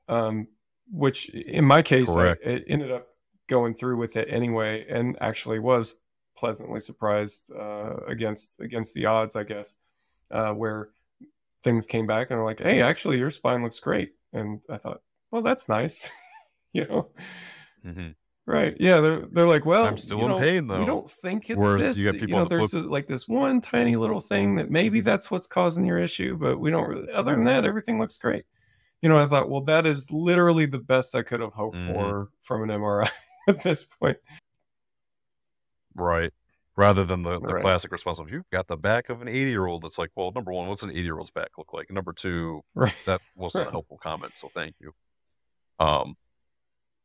Um, which in my case, I, it ended up going through with it anyway, and actually was pleasantly surprised, uh, against, against the odds, I guess, uh, where things came back and were like, hey, actually your spine looks great. And I thought, well, that's nice. You know? Mm-hmm. Right. Yeah. They're, they're like, well, I'm still in know, pain though. We don't think it's Whereas this. You, you know, the there's this, like this one tiny little thing that maybe that's what's causing your issue, but we don't really, other than that, everything looks great. You know, I thought, well, that is literally the best I could have hoped mm-hmm. for from an M R I at this point. Right. Rather than the, the right. classic response of, you've got the back of an eighty-year-old. It's like, well, number one, what's an eighty-year-old's back look like? And number two, right. that wasn't right. a helpful comment, so thank you. Um,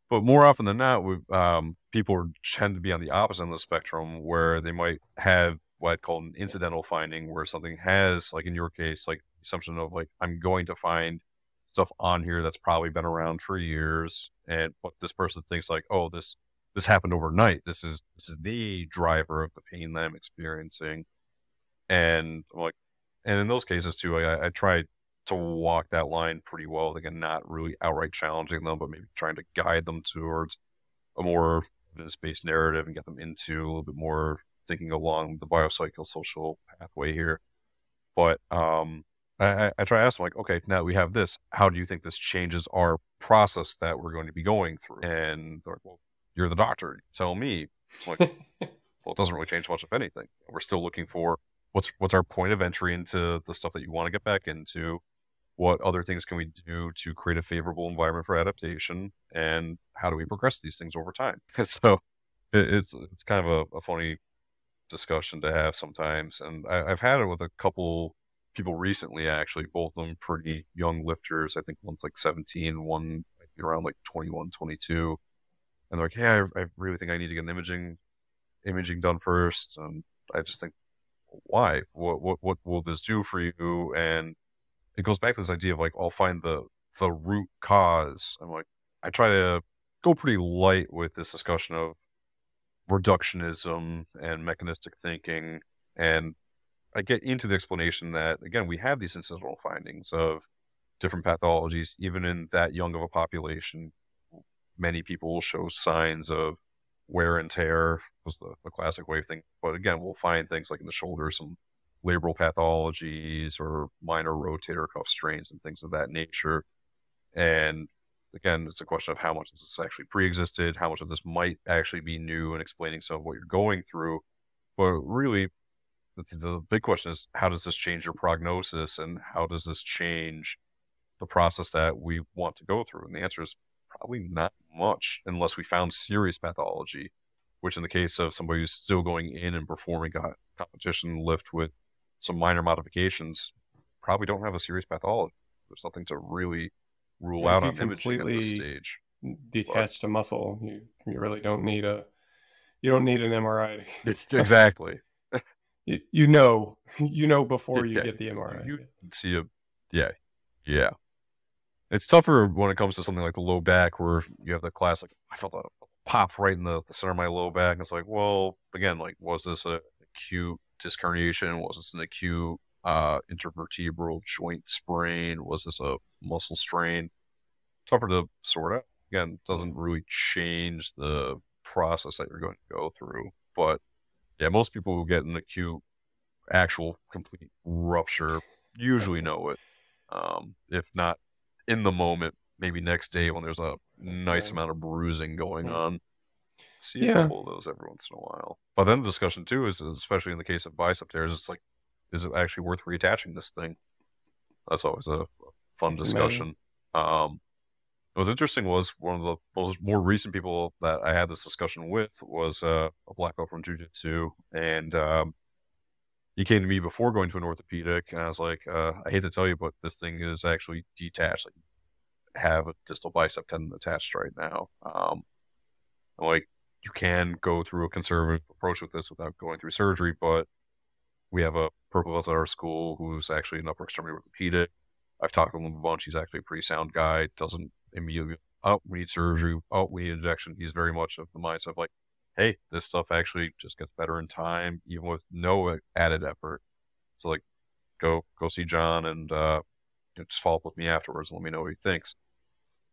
but more often than not, we um, people tend to be on the opposite end of the spectrum, where they might have what I'd call an incidental finding, where something has, like in your case, like assumption of like, I'm going to find stuff on here that's probably been around for years, and what this person thinks like, oh, this. This happened overnight. This is this is the driver of the pain that I'm experiencing, and I'm like, and in those cases too, I, I try to walk that line pretty well. Again, not really outright challenging them, but maybe trying to guide them towards a more evidence-based narrative and get them into a little bit more thinking along the biopsychosocial pathway here. But um, I, I try to ask them like, okay, now we have this. How do you think this changes our process that we're going to be going through? And they're like, well, you're the doctor, tell me. Like, well, it doesn't really change much, if anything. We're still looking for what's what's our point of entry into the stuff that you want to get back into. what other things can we do to create a favorable environment for adaptation, and how do we progress these things over time? So it, it's it's kind of a, a funny discussion to have sometimes, and I, I've had it with a couple people recently, actually, both of them pretty young lifters. I think one's like seventeen, one around like twenty-one, twenty-two. And they're like, hey, I, I really think I need to get an imaging imaging done first. And I just think, why? What, what, what will this do for you? And it goes back to this idea of like, I'll find the, the root cause. I'm like, I try to go pretty light with this discussion of reductionism and mechanistic thinking. And I get into the explanation that, again, we have these incidental findings of different pathologies. Even in that young of a population, many people show signs of wear and tear, was the, the classic wave thing. But again, we'll find things like in the shoulder, some labral pathologies or minor rotator cuff strains and things of that nature. And again, it's a question of how much of this actually pre-existed, how much of this might actually be new and explaining some of what you're going through. But really, the, the big question is, how does this change your prognosis, and how does this change the process that we want to go through? And the answer is probably not much, unless we found serious pathology, which in the case of somebody who's still going in and performing a competition lift with some minor modifications, probably don't have a serious pathology. There's nothing to really rule out on imaging at this stage. Detached but, a muscle, you, you really don't need a, you don't need an M R I. Exactly. You, you know, you know before you yeah, get the M R I. You see a, yeah, yeah. It's tougher when it comes to something like the low back, where you have the classic, I felt a pop right in the, the center of my low back. And it's like, well, again, like, was this an acute disc herniation? Was this an acute uh, intervertebral joint sprain? Was this a muscle strain? Tougher to sort out. Again, it doesn't really change the process that you're going to go through. But yeah, most people who get an acute, actual, complete rupture usually know it. Um, if not in the moment, maybe next day when there's a nice okay. amount of bruising going okay. on. See yeah. a couple of those every once in a while. But then the discussion too is, especially in the case of bicep tears, it's like, is it actually worth reattaching this thing? That's always a fun discussion. Um, what was interesting was one of the most more recent people that I had this discussion with was uh, a black belt from jiu-jitsu, and um, he came to me before going to an orthopedic, and I was like, uh, I hate to tell you, but this thing is actually detached. Like, have a distal bicep tendon attached right now. Um, I'm like, you can go through a conservative approach with this without going through surgery, but we have a purple belt at our school who's actually an upper extremity orthopedic. I've talked to him a bunch. He's actually a pretty sound guy. Doesn't immediately, oh, we need surgery. Oh, we need injection. He's very much of the mindset of like, hey, this stuff actually just gets better in time, even with no added effort. So like, go, go see John and, uh, just follow up with me afterwards and let me know what he thinks.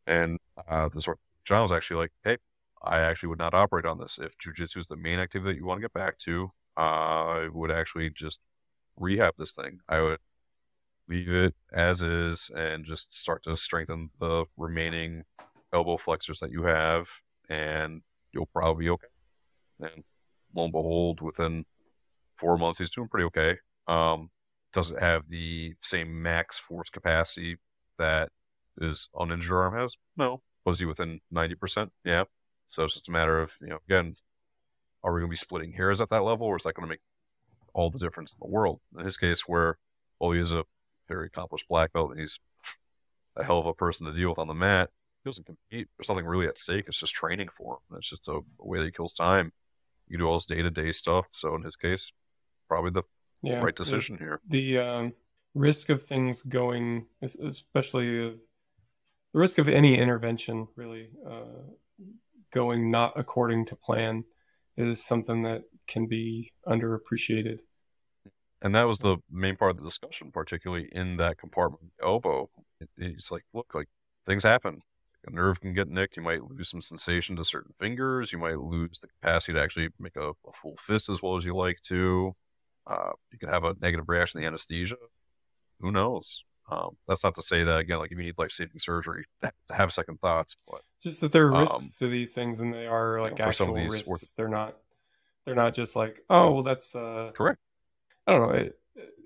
And uh, this John was actually like, hey, I actually would not operate on this. If jiu-jitsu is the main activity that you want to get back to, uh, I would actually just rehab this thing. I would leave it as is and just start to strengthen the remaining elbow flexors that you have, and you'll probably be okay. And lo and behold, within four months, he's doing pretty okay. Um, doesn't have the same max force capacity that his uninjured arm has? No. Was he within ninety percent? Yeah. So it's just a matter of, you know, again, are we going to be splitting hairs at that level, or is that going to make all the difference in the world? In his case, where, well, he is a very accomplished black belt and he's a hell of a person to deal with on the mat, he doesn't compete. There's nothing really at stake. It's just training for him. It's just a way that he kills time. You do all his day-to-day stuff. So in his case, probably the Yeah, right decision the, here. The um, risk of things going, especially uh, the risk of any intervention really uh, going not according to plan, is something that can be underappreciated. And that was the main part of the discussion, particularly in that compartment elbow. It, it's like, look, like things happen. A nerve can get nicked. You might lose some sensation to certain fingers. You might lose the capacity to actually make a, a full fist as well as you like to. Uh, you can have a negative reaction to the anesthesia. Who knows? Um, that's not to say that, again, like if you need life-saving surgery, to have second thoughts. But, just that there are risks um, to these things, and they are like you know, actual risks. Orth- they're not. They're not just like, oh, well, that's uh, correct. I don't know. It,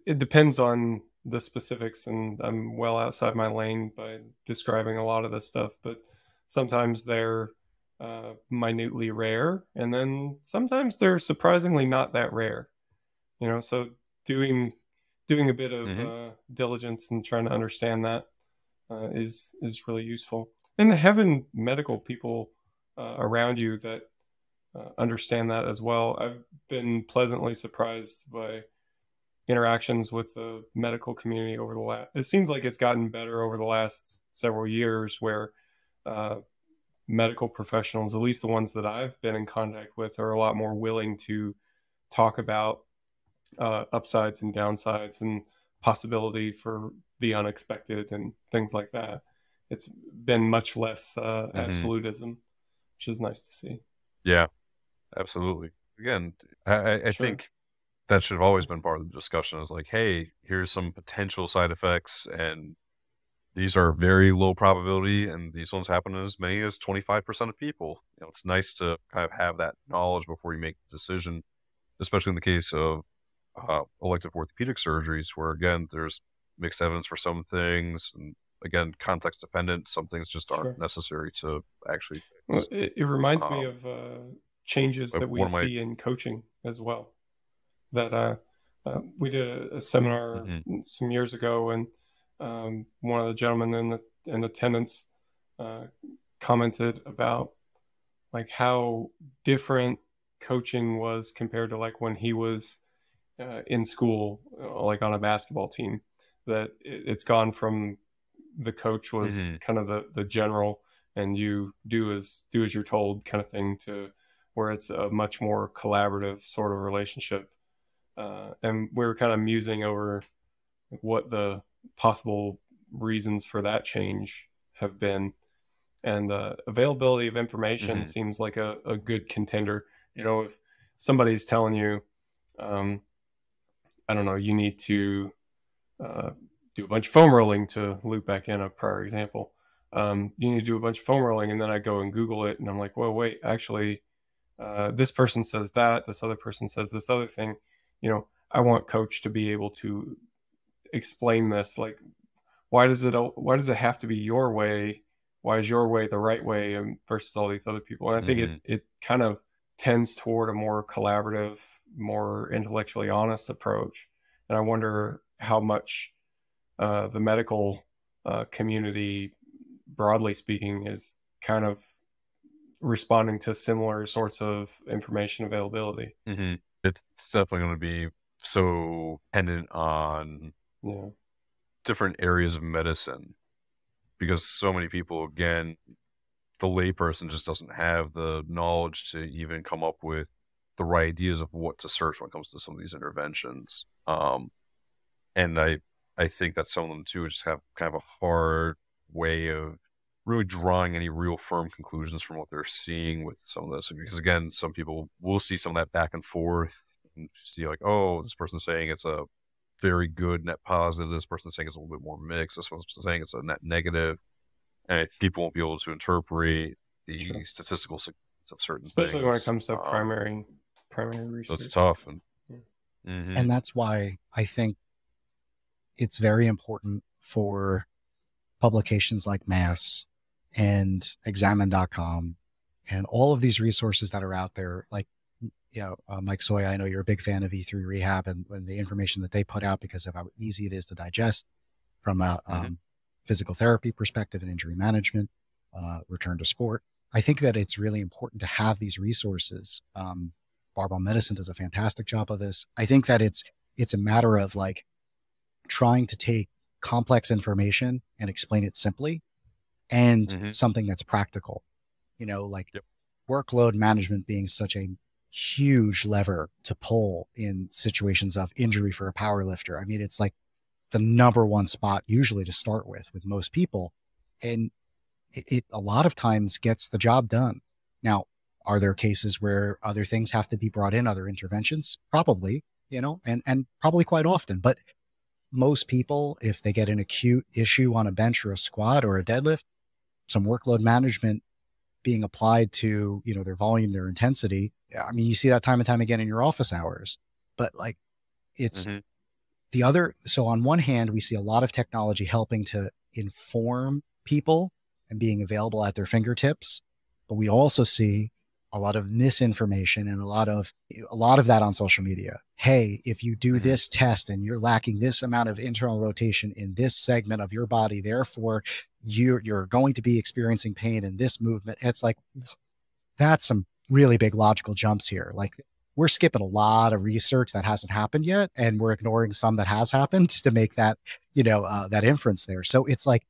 it depends on the specifics, and I'm well outside my lane by describing a lot of this stuff, but sometimes they're uh, minutely rare, and then sometimes they're surprisingly not that rare, you know, so doing doing a bit of mm-hmm. uh, diligence and trying to understand that uh, is is really useful. And having medical people uh, around you that uh, understand that as well. I've been pleasantly surprised by interactions with the medical community over the last, it seems like it's gotten better over the last several years, where uh, medical professionals, at least the ones that I've been in contact with, are a lot more willing to talk about uh, upsides and downsides and possibility for the unexpected and things like that. It's been much less uh, absolutism, mm-hmm. which is nice to see. Yeah, absolutely. Again, I, I sure. think that should have always been part of the discussion. Is like, hey, here's some potential side effects, and these are very low probability, and these ones happen to as many as twenty-five percent of people. You know, it's nice to kind of have that knowledge before you make the decision, especially in the case of uh, elective orthopedic surgeries, where, again, there's mixed evidence for some things, and again, context dependent. Some things just aren't sure. necessary to actually. Well, it, it reminds um, me of uh, changes that we see I... in coaching as well. That uh, uh, we did a, a seminar mm-hmm. some years ago, and um, one of the gentlemen in, the, in attendance uh, commented about like how different coaching was compared to like when he was uh, in school, like on a basketball team. That it, it's gone from the coach was mm-hmm. kind of the, the general, and you do as do as you're told kind of thing, to where it's a much more collaborative sort of relationship. Uh, and we were kind of musing over what the possible reasons for that change have been. And the availability of information mm-hmm. seems like a, a good contender. You know, if somebody's telling you, um, I don't know, you need to, uh, do a bunch of foam rolling, to loop back in a prior example. Um, you need to do a bunch of foam rolling. And then I go and Google it, and I'm like, well, wait, actually, uh, this person says that, this other person says this other thing. You know, I want coach to be able to explain this. Like, why does it, why does it have to be your way? Why is your way the right way versus all these other people? And I think mm-hmm. it, it kind of tends toward a more collaborative, more intellectually honest approach. And I wonder how much, Uh, the medical uh, community, broadly speaking, is kind of responding to similar sorts of information availability. Mm-hmm. It's definitely going to be so dependent on yeah. different areas of medicine, because so many people, again, the layperson just doesn't have the knowledge to even come up with the right ideas of what to search when it comes to some of these interventions. Um, and I I think that some of them too just have kind of a hard way of really drawing any real firm conclusions from what they're seeing with some of this. Because again, some people will see some of that back and forth and see like, oh, this person's saying it's a very good net positive. This person's saying it's a little bit more mixed. This one's saying it's a net negative. And people won't be able to interpret the sure. statistical significance of certain Especially things. Especially when it comes to um, primary, primary research. That's tough. And, yeah. mm-hmm. and that's why I think it's very important for publications like MASS and examine dot com and all of these resources that are out there. Like, you know, uh, Mike Soya, I know you're a big fan of E three Rehab and, and the information that they put out because of how easy it is to digest from a mm-hmm. um, physical therapy perspective and injury management, uh, return to sport. I think that it's really important to have these resources. Um, Barbell Medicine does a fantastic job of this. I think that it's, it's a matter of like, trying to take complex information and explain it simply, and mm-hmm. something that's practical, you know, like yep. workload management being such a huge lever to pull in situations of injury for a power lifter. I mean, it's like the number one spot usually to start with, with most people. And it, it a lot of times gets the job done. Now, are there cases where other things have to be brought in, other interventions? Probably, you know, and, and probably quite often, but most people, if they get an acute issue on a bench or a squat or a deadlift, some workload management being applied to, you know, their volume, their intensity. I mean, you see that time and time again in your office hours, but like it's, mm-hmm. The other, so on one hand, we see a lot of technology helping to inform people and being available at their fingertips, but we also see a lot of misinformation and a lot of, a lot of that on social media. Hey, if you do this test and you're lacking this amount of internal rotation in this segment of your body, therefore you, you're going to be experiencing pain in this movement. It's like, that's some really big logical jumps here. Like, we're skipping a lot of research that hasn't happened yet, and we're ignoring some that has happened to make that, you know, uh, that inference there. So it's like,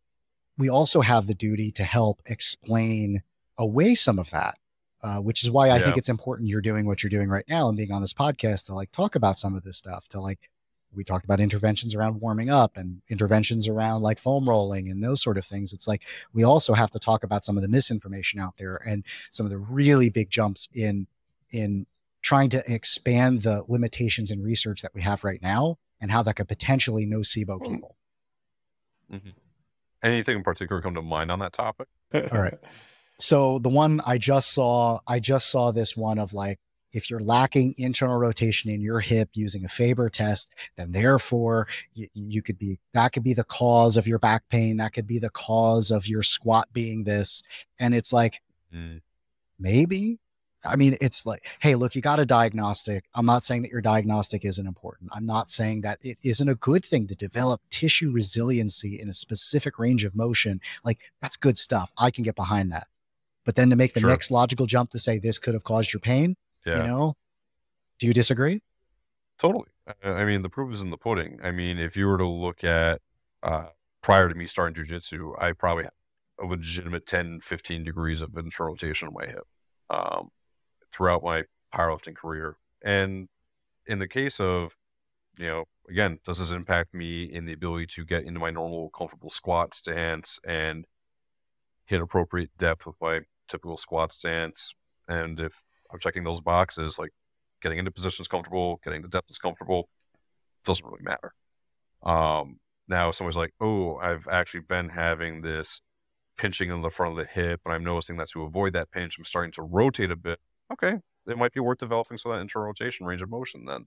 we also have the duty to help explain away some of that. Uh, which is why I yeah. think it's important you're doing what you're doing right now and being on this podcast to like talk about some of this stuff, to like, we talked about interventions around warming up and interventions around like foam rolling and those sort of things. It's like, we also have to talk about some of the misinformation out there and some of the really big jumps in, in trying to expand the limitations in research that we have right now and how that could potentially nocebo people. Mm-hmm. Anything in particular come to mind on that topic? All right. So the one I just saw, I just saw this one of like, if you're lacking internal rotation in your hip using a Faber test, then therefore you, you could be, that could be the cause of your back pain. That could be the cause of your squat being this. And it's like, mm. maybe, I mean, it's like, hey, look, you got a diagnostic. I'm not saying that your diagnostic isn't important. I'm not saying that it isn't a good thing to develop tissue resiliency in a specific range of motion. Like, that's good stuff. I can get behind that. But then to make the sure. next logical jump to say this could have caused your pain, yeah. you know, do you disagree? Totally. I mean, the proof is in the pudding. I mean, if you were to look at uh, prior to me starting jujitsu, I probably had a legitimate ten, fifteen degrees of internal rotation in my hip um, throughout my powerlifting career. And in the case of, you know, again, does this impact me in the ability to get into my normal, comfortable squat stance and hit appropriate depth with my typical squat stance? And if I'm checking those boxes, like getting into positions comfortable, getting to depth is comfortable, doesn't really matter. Um, now if someone's like, oh, I've actually been having this pinching in the front of the hip, and I'm noticing that to avoid that pinch, I'm starting to rotate a bit. Okay, it might be worth developing so that internal rotation range of motion then.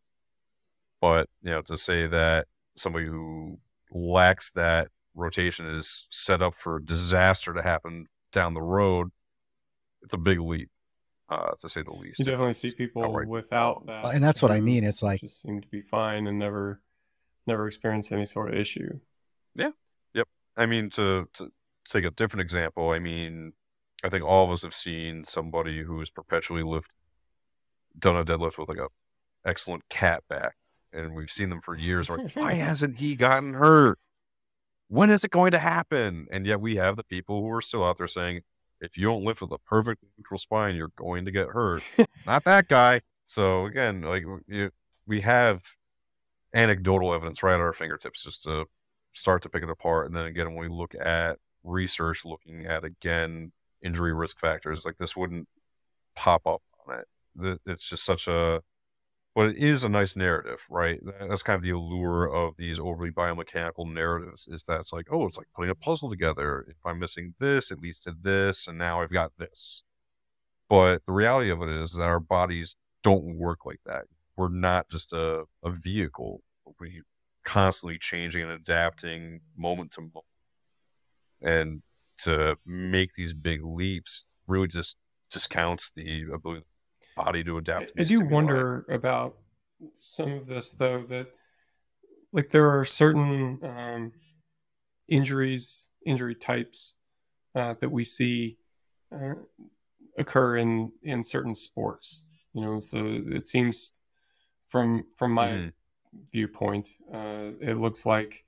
But, you know, to say that somebody who lacks that rotation is set up for disaster to happen down the road, it's a big leap, uh, to say the least. You definitely see people outright without that. And that's what I mean. It's like, just seem to be fine and never, never experience any sort of issue. Yeah. Yep. I mean, to, to take a different example, I mean, I think all of us have seen somebody who is perpetually lift, done a deadlift with like a excellent cat back. And we've seen them for years. Like, why hasn't he gotten hurt? When is it going to happen? And yet we have the people who are still out there saying, if you don't lift with a perfect neutral spine, you're going to get hurt. Not that guy. So again, like you, we have anecdotal evidence right at our fingertips just to start to pick it apart. And then again, when we look at research, looking at, again, injury risk factors, like this wouldn't pop up on it. It's just such a, but it is a nice narrative, right? That's kind of the allure of these overly biomechanical narratives, is that it's like, oh, it's like putting a puzzle together. If I'm missing this, it leads to this, and now I've got this. But the reality of it is that our bodies don't work like that. We're not just a, a vehicle. We're constantly changing and adapting moment to moment. And to make these big leaps really just discounts the ability body to adapt. I, I do wonder about some of this though, that like there are certain um, injuries, injury types uh, that we see uh, occur in, in certain sports, you know, so it seems from, from my mm. viewpoint, uh, it looks like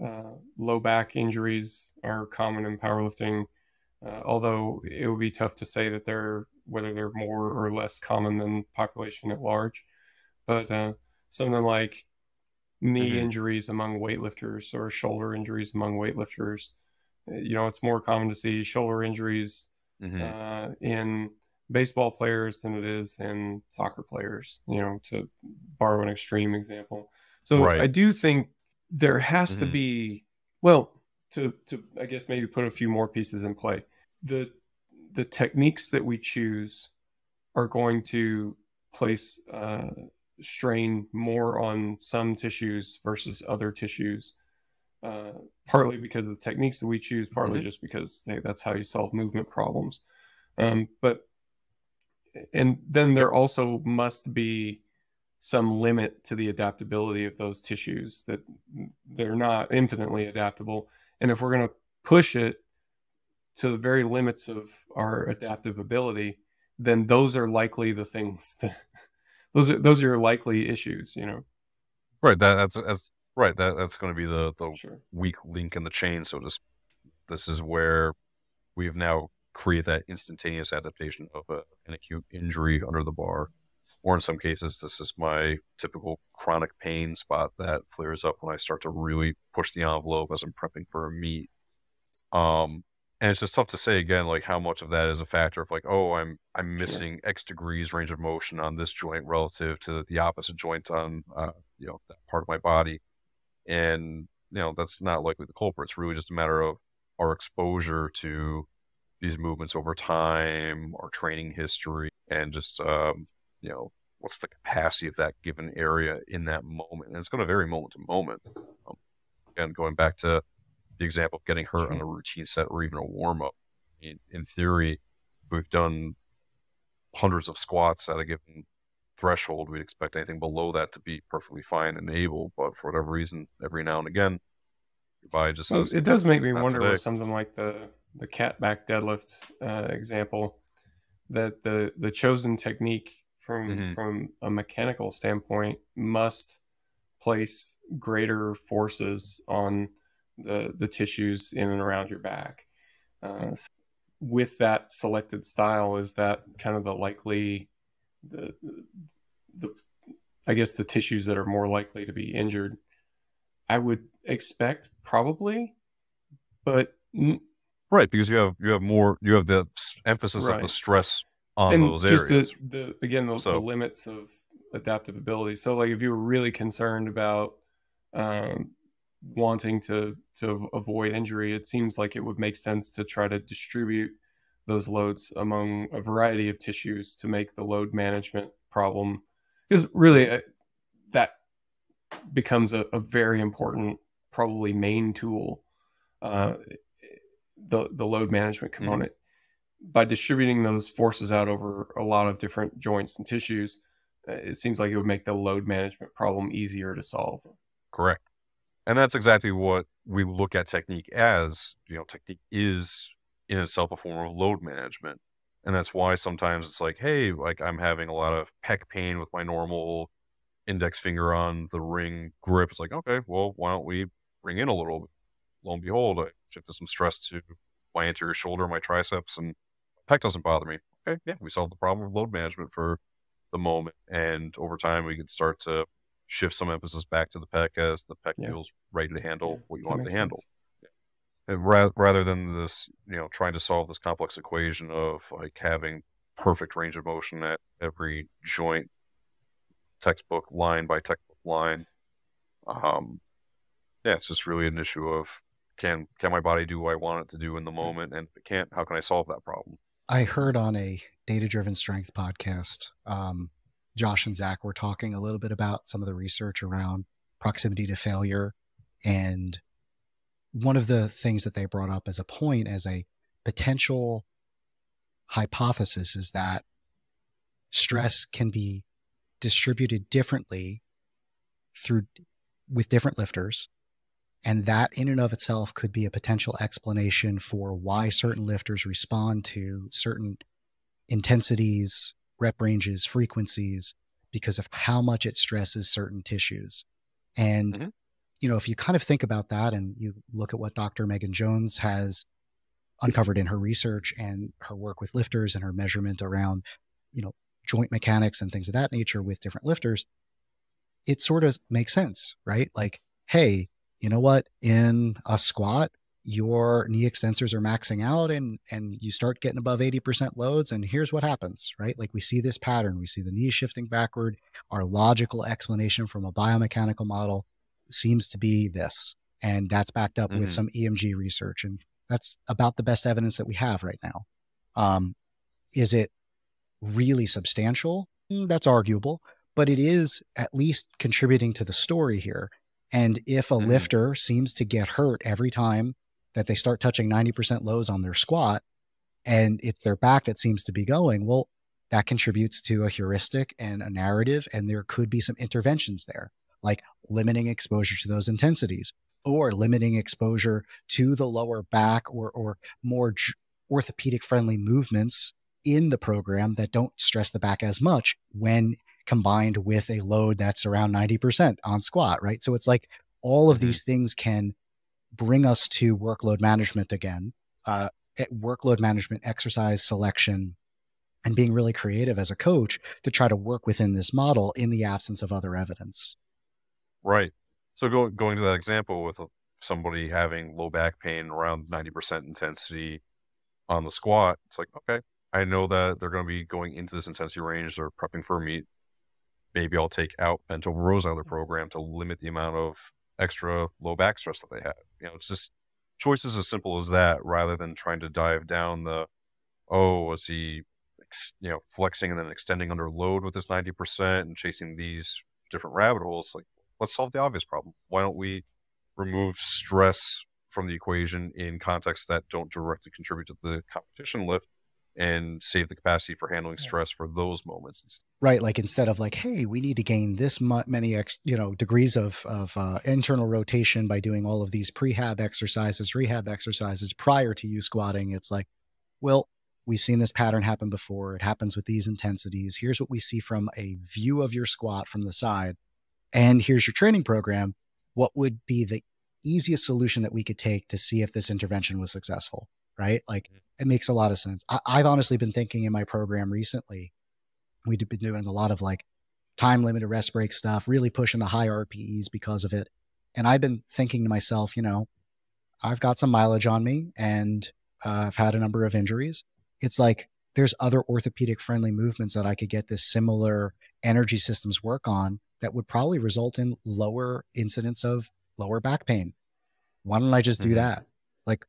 uh, low back injuries are common in powerlifting. Uh, although it would be tough to say that they're, whether they're more or less common than population at large, but uh, something like knee mm-hmm. injuries among weightlifters or shoulder injuries among weightlifters, you know, it's more common to see shoulder injuries mm-hmm. uh, in baseball players than it is in soccer players, you know, to borrow an extreme example. So right. I do think there has mm-hmm. to be, well, to, to, I guess maybe put a few more pieces in play. The, the techniques that we choose are going to place uh, strain more on some tissues versus other tissues, uh, partly because of the techniques that we choose, partly mm-hmm. just because hey, that's how you solve movement problems. Um, but and then there also must be some limit to the adaptability of those tissues, that they're not infinitely adaptable. And if we're going to push it to the very limits of our adaptive ability, then those are likely the things that those are, those are likely issues, you know? Right. That, that's, that's right. That that's going to be the, the sure. weak link in the chain. So this, this is where we've now created that instantaneous adaptation of a, an acute injury under the bar. Or in some cases, this is my typical chronic pain spot that flares up when I start to really push the envelope as I'm prepping for a meet. Um, and it's just tough to say again, like how much of that is a factor of like, oh, I'm I'm missing sure. X degrees range of motion on this joint relative to the opposite joint on uh, you know that part of my body, and you know that's not likely the culprit. It's really just a matter of our exposure to these movements over time, our training history, and just um, you know, what's the capacity of that given area in that moment. And it's going to vary moment to moment. Um, and going back to the example of getting hurt on a routine set or even a warm-up, in, in theory, we've done hundreds of squats at a given threshold. We'd expect anything below that to be perfectly fine and able, but for whatever reason, every now and again, your body just says, well, it does make me wonder today. With something like the, the cat back deadlift uh, example, that the, the chosen technique from mm-hmm. from a mechanical standpoint must place greater forces on the the tissues in and around your back. Uh, so with that selected style, is that kind of the likely the, the I guess the tissues that are more likely to be injured? I would expect probably, but right, because you have you have more you have the emphasis right. of the stress on and those just areas. The, the, again, the, so, the limits of adaptive ability. So like if you were really concerned about um, wanting to, to avoid injury, it seems like it would make sense to try to distribute those loads among a variety of tissues to make the load management problem, because really uh, that becomes a, a very important, probably main tool, uh, the, the load management component. Mm-hmm. By distributing those forces out over a lot of different joints and tissues, it seems like it would make the load management problem easier to solve. Correct. And that's exactly what we look at technique as. You know, technique is in itself a form of load management. And that's why sometimes it's like, hey, like I'm having a lot of pec pain with my normal index finger on the ring grip. It's like, okay, well, why don't we bring in a little bit? Lo and behold, I shifted some stress to my anterior shoulder, my triceps, and pec doesn't bother me. Okay, yeah, we solved the problem of load management for the moment, and over time we can start to shift some emphasis back to the pec as the pec yeah. feels ready to handle yeah. what you that want to sense. handle. Yeah. And ra rather than this, you know, trying to solve this complex equation of like having perfect range of motion at every joint, textbook line by textbook line. Um, yeah, it's just really an issue of can can my body do what I want it to do in the moment, and if it can't, how can I solve that problem? I heard on a Data Driven Strength podcast, um, Josh and Zach were talking a little bit about some of the research around proximity to failure. And one of the things that they brought up as a point, as a potential hypothesis, is that stress can be distributed differently through with different lifters. And that in and of itself could be a potential explanation for why certain lifters respond to certain intensities, rep ranges, frequencies, because of how much it stresses certain tissues. And, mm-hmm. you know, if you kind of think about that and you look at what Doctor Megan Jones has uncovered in her research and her work with lifters and her measurement around, you know, joint mechanics and things of that nature with different lifters, it sort of makes sense, right? Like, hey, you know what, in a squat, your knee extensors are maxing out and, and you start getting above eighty percent loads. And here's what happens, right? Like we see this pattern, we see the knee shifting backward. Our logical explanation from a biomechanical model seems to be this. And that's backed up mm-hmm. with some E M G research. And that's about the best evidence that we have right now. Um, is it really substantial? That's arguable, but it is at least contributing to the story here. And if a mm-hmm. lifter seems to get hurt every time that they start touching ninety percent lows on their squat, and it's their back that seems to be going, well, that contributes to a heuristic and a narrative, and there could be some interventions there, like limiting exposure to those intensities or limiting exposure to the lower back or, or more orthopedic-friendly movements in the program that don't stress the back as much when combined with a load that's around ninety percent on squat, right? So it's like all of these things can bring us to workload management again, uh, at workload management, exercise selection, and being really creative as a coach to try to work within this model in the absence of other evidence. Right. So go, going to that example with somebody having low back pain around ninety percent intensity on the squat, it's like, okay, I know that they're going to be going into this intensity range. They're prepping for a meet. Maybe I'll take out bent over rows out of the program to limit the amount of extra low back stress that they have. You know, it's just choices as simple as that, rather than trying to dive down the, oh, is he, you know, flexing and then extending under load with this ninety percent and chasing these different rabbit holes. Like, let's solve the obvious problem. Why don't we remove stress from the equation in contexts that don't directly contribute to the competition lift, and save the capacity for handling stress for those moments. Right. Like instead of like, hey, we need to gain this many, ex you know, degrees of, of uh, internal rotation by doing all of these prehab exercises, rehab exercises prior to you squatting. It's like, well, we've seen this pattern happen before. It happens with these intensities. Here's what we see from a view of your squat from the side. And here's your training program. What would be the easiest solution that we could take to see if this intervention was successful? Right? Like it makes a lot of sense. I, I've honestly been thinking in my program recently, we've been doing a lot of like time limited rest break stuff, really pushing the high R P Es because of it. And I've been thinking to myself, you know, I've got some mileage on me and uh, I've had a number of injuries. It's like, there's other orthopedic friendly movements that I could get this similar energy systems work on that would probably result in lower incidence of lower back pain. Why don't I just do mm-hmm. that? Like,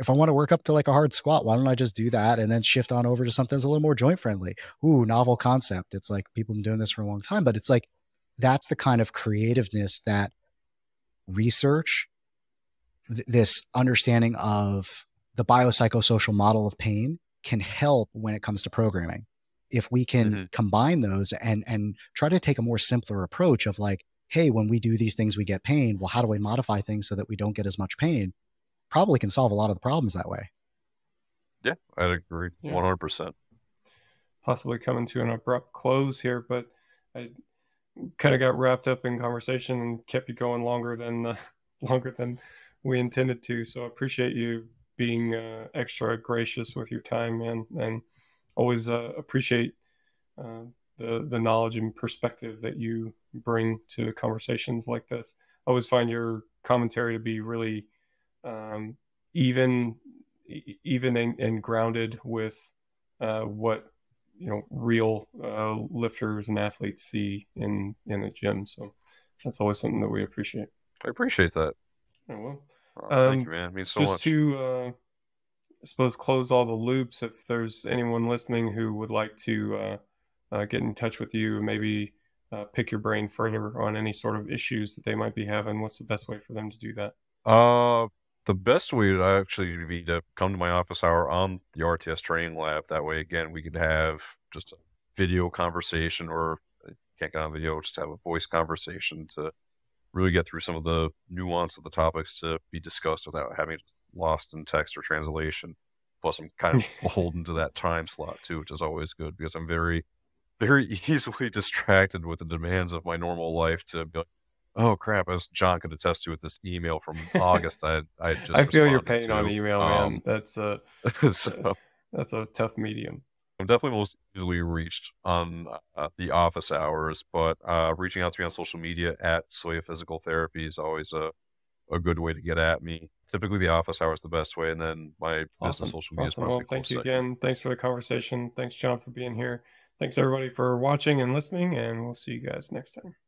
if I want to work up to like a hard squat, why don't I just do that and then shift on over to something that's a little more joint friendly? Ooh, novel concept. It's like people have been doing this for a long time, but it's like, that's the kind of creativeness that research, th this understanding of the biopsychosocial model of pain can help when it comes to programming. If we can mm-hmm. combine those and, and try to take a more simpler approach of like, hey, when we do these things, we get pain. Well, how do we modify things so that we don't get as much pain? Probably can solve a lot of the problems that way. Yeah, I'd agree one hundred percent. Yeah. Possibly coming to an abrupt close here, but I kind of got wrapped up in conversation and kept you going longer than uh, longer than we intended to. So I appreciate you being uh, extra gracious with your time, man, and always uh, appreciate uh, the the knowledge and perspective that you bring to conversations like this. I always find your commentary to be really um even even and grounded with uh what you know real uh lifters and athletes see in in the gym, so that's always something that we appreciate. I appreciate that. Oh, well, oh, thank um, you, man. It means so just much. To uh I suppose close all the loops, if there's anyone listening who would like to uh, uh get in touch with you, maybe uh, pick your brain further on any sort of issues that they might be having, what's the best way for them to do that? uh The best way would actually be to come to my office hour on the R T S Training Lab. That way, again, we could have just a video conversation, or if you can't get on video, just have a voice conversation to really get through some of the nuance of the topics to be discussed without having it lost in text or translation. Plus, I'm kind of beholden to that time slot, too, which is always good because I'm very, very easily distracted with the demands of my normal life to be like, oh crap, as John could attest to with this email from August that I, I just I feel your pain to. on email, man. Um, that's, a, so, that's a tough medium. I'm definitely most easily reached on uh, the office hours, but uh, reaching out to me on social media at Soya Physical Therapy is always a, a good way to get at me. Typically the office hour is the best way, and then my awesome. business social media awesome. is well, thank you second. again. Thanks for the conversation. Thanks, John, for being here. Thanks, everybody, for watching and listening, and we'll see you guys next time.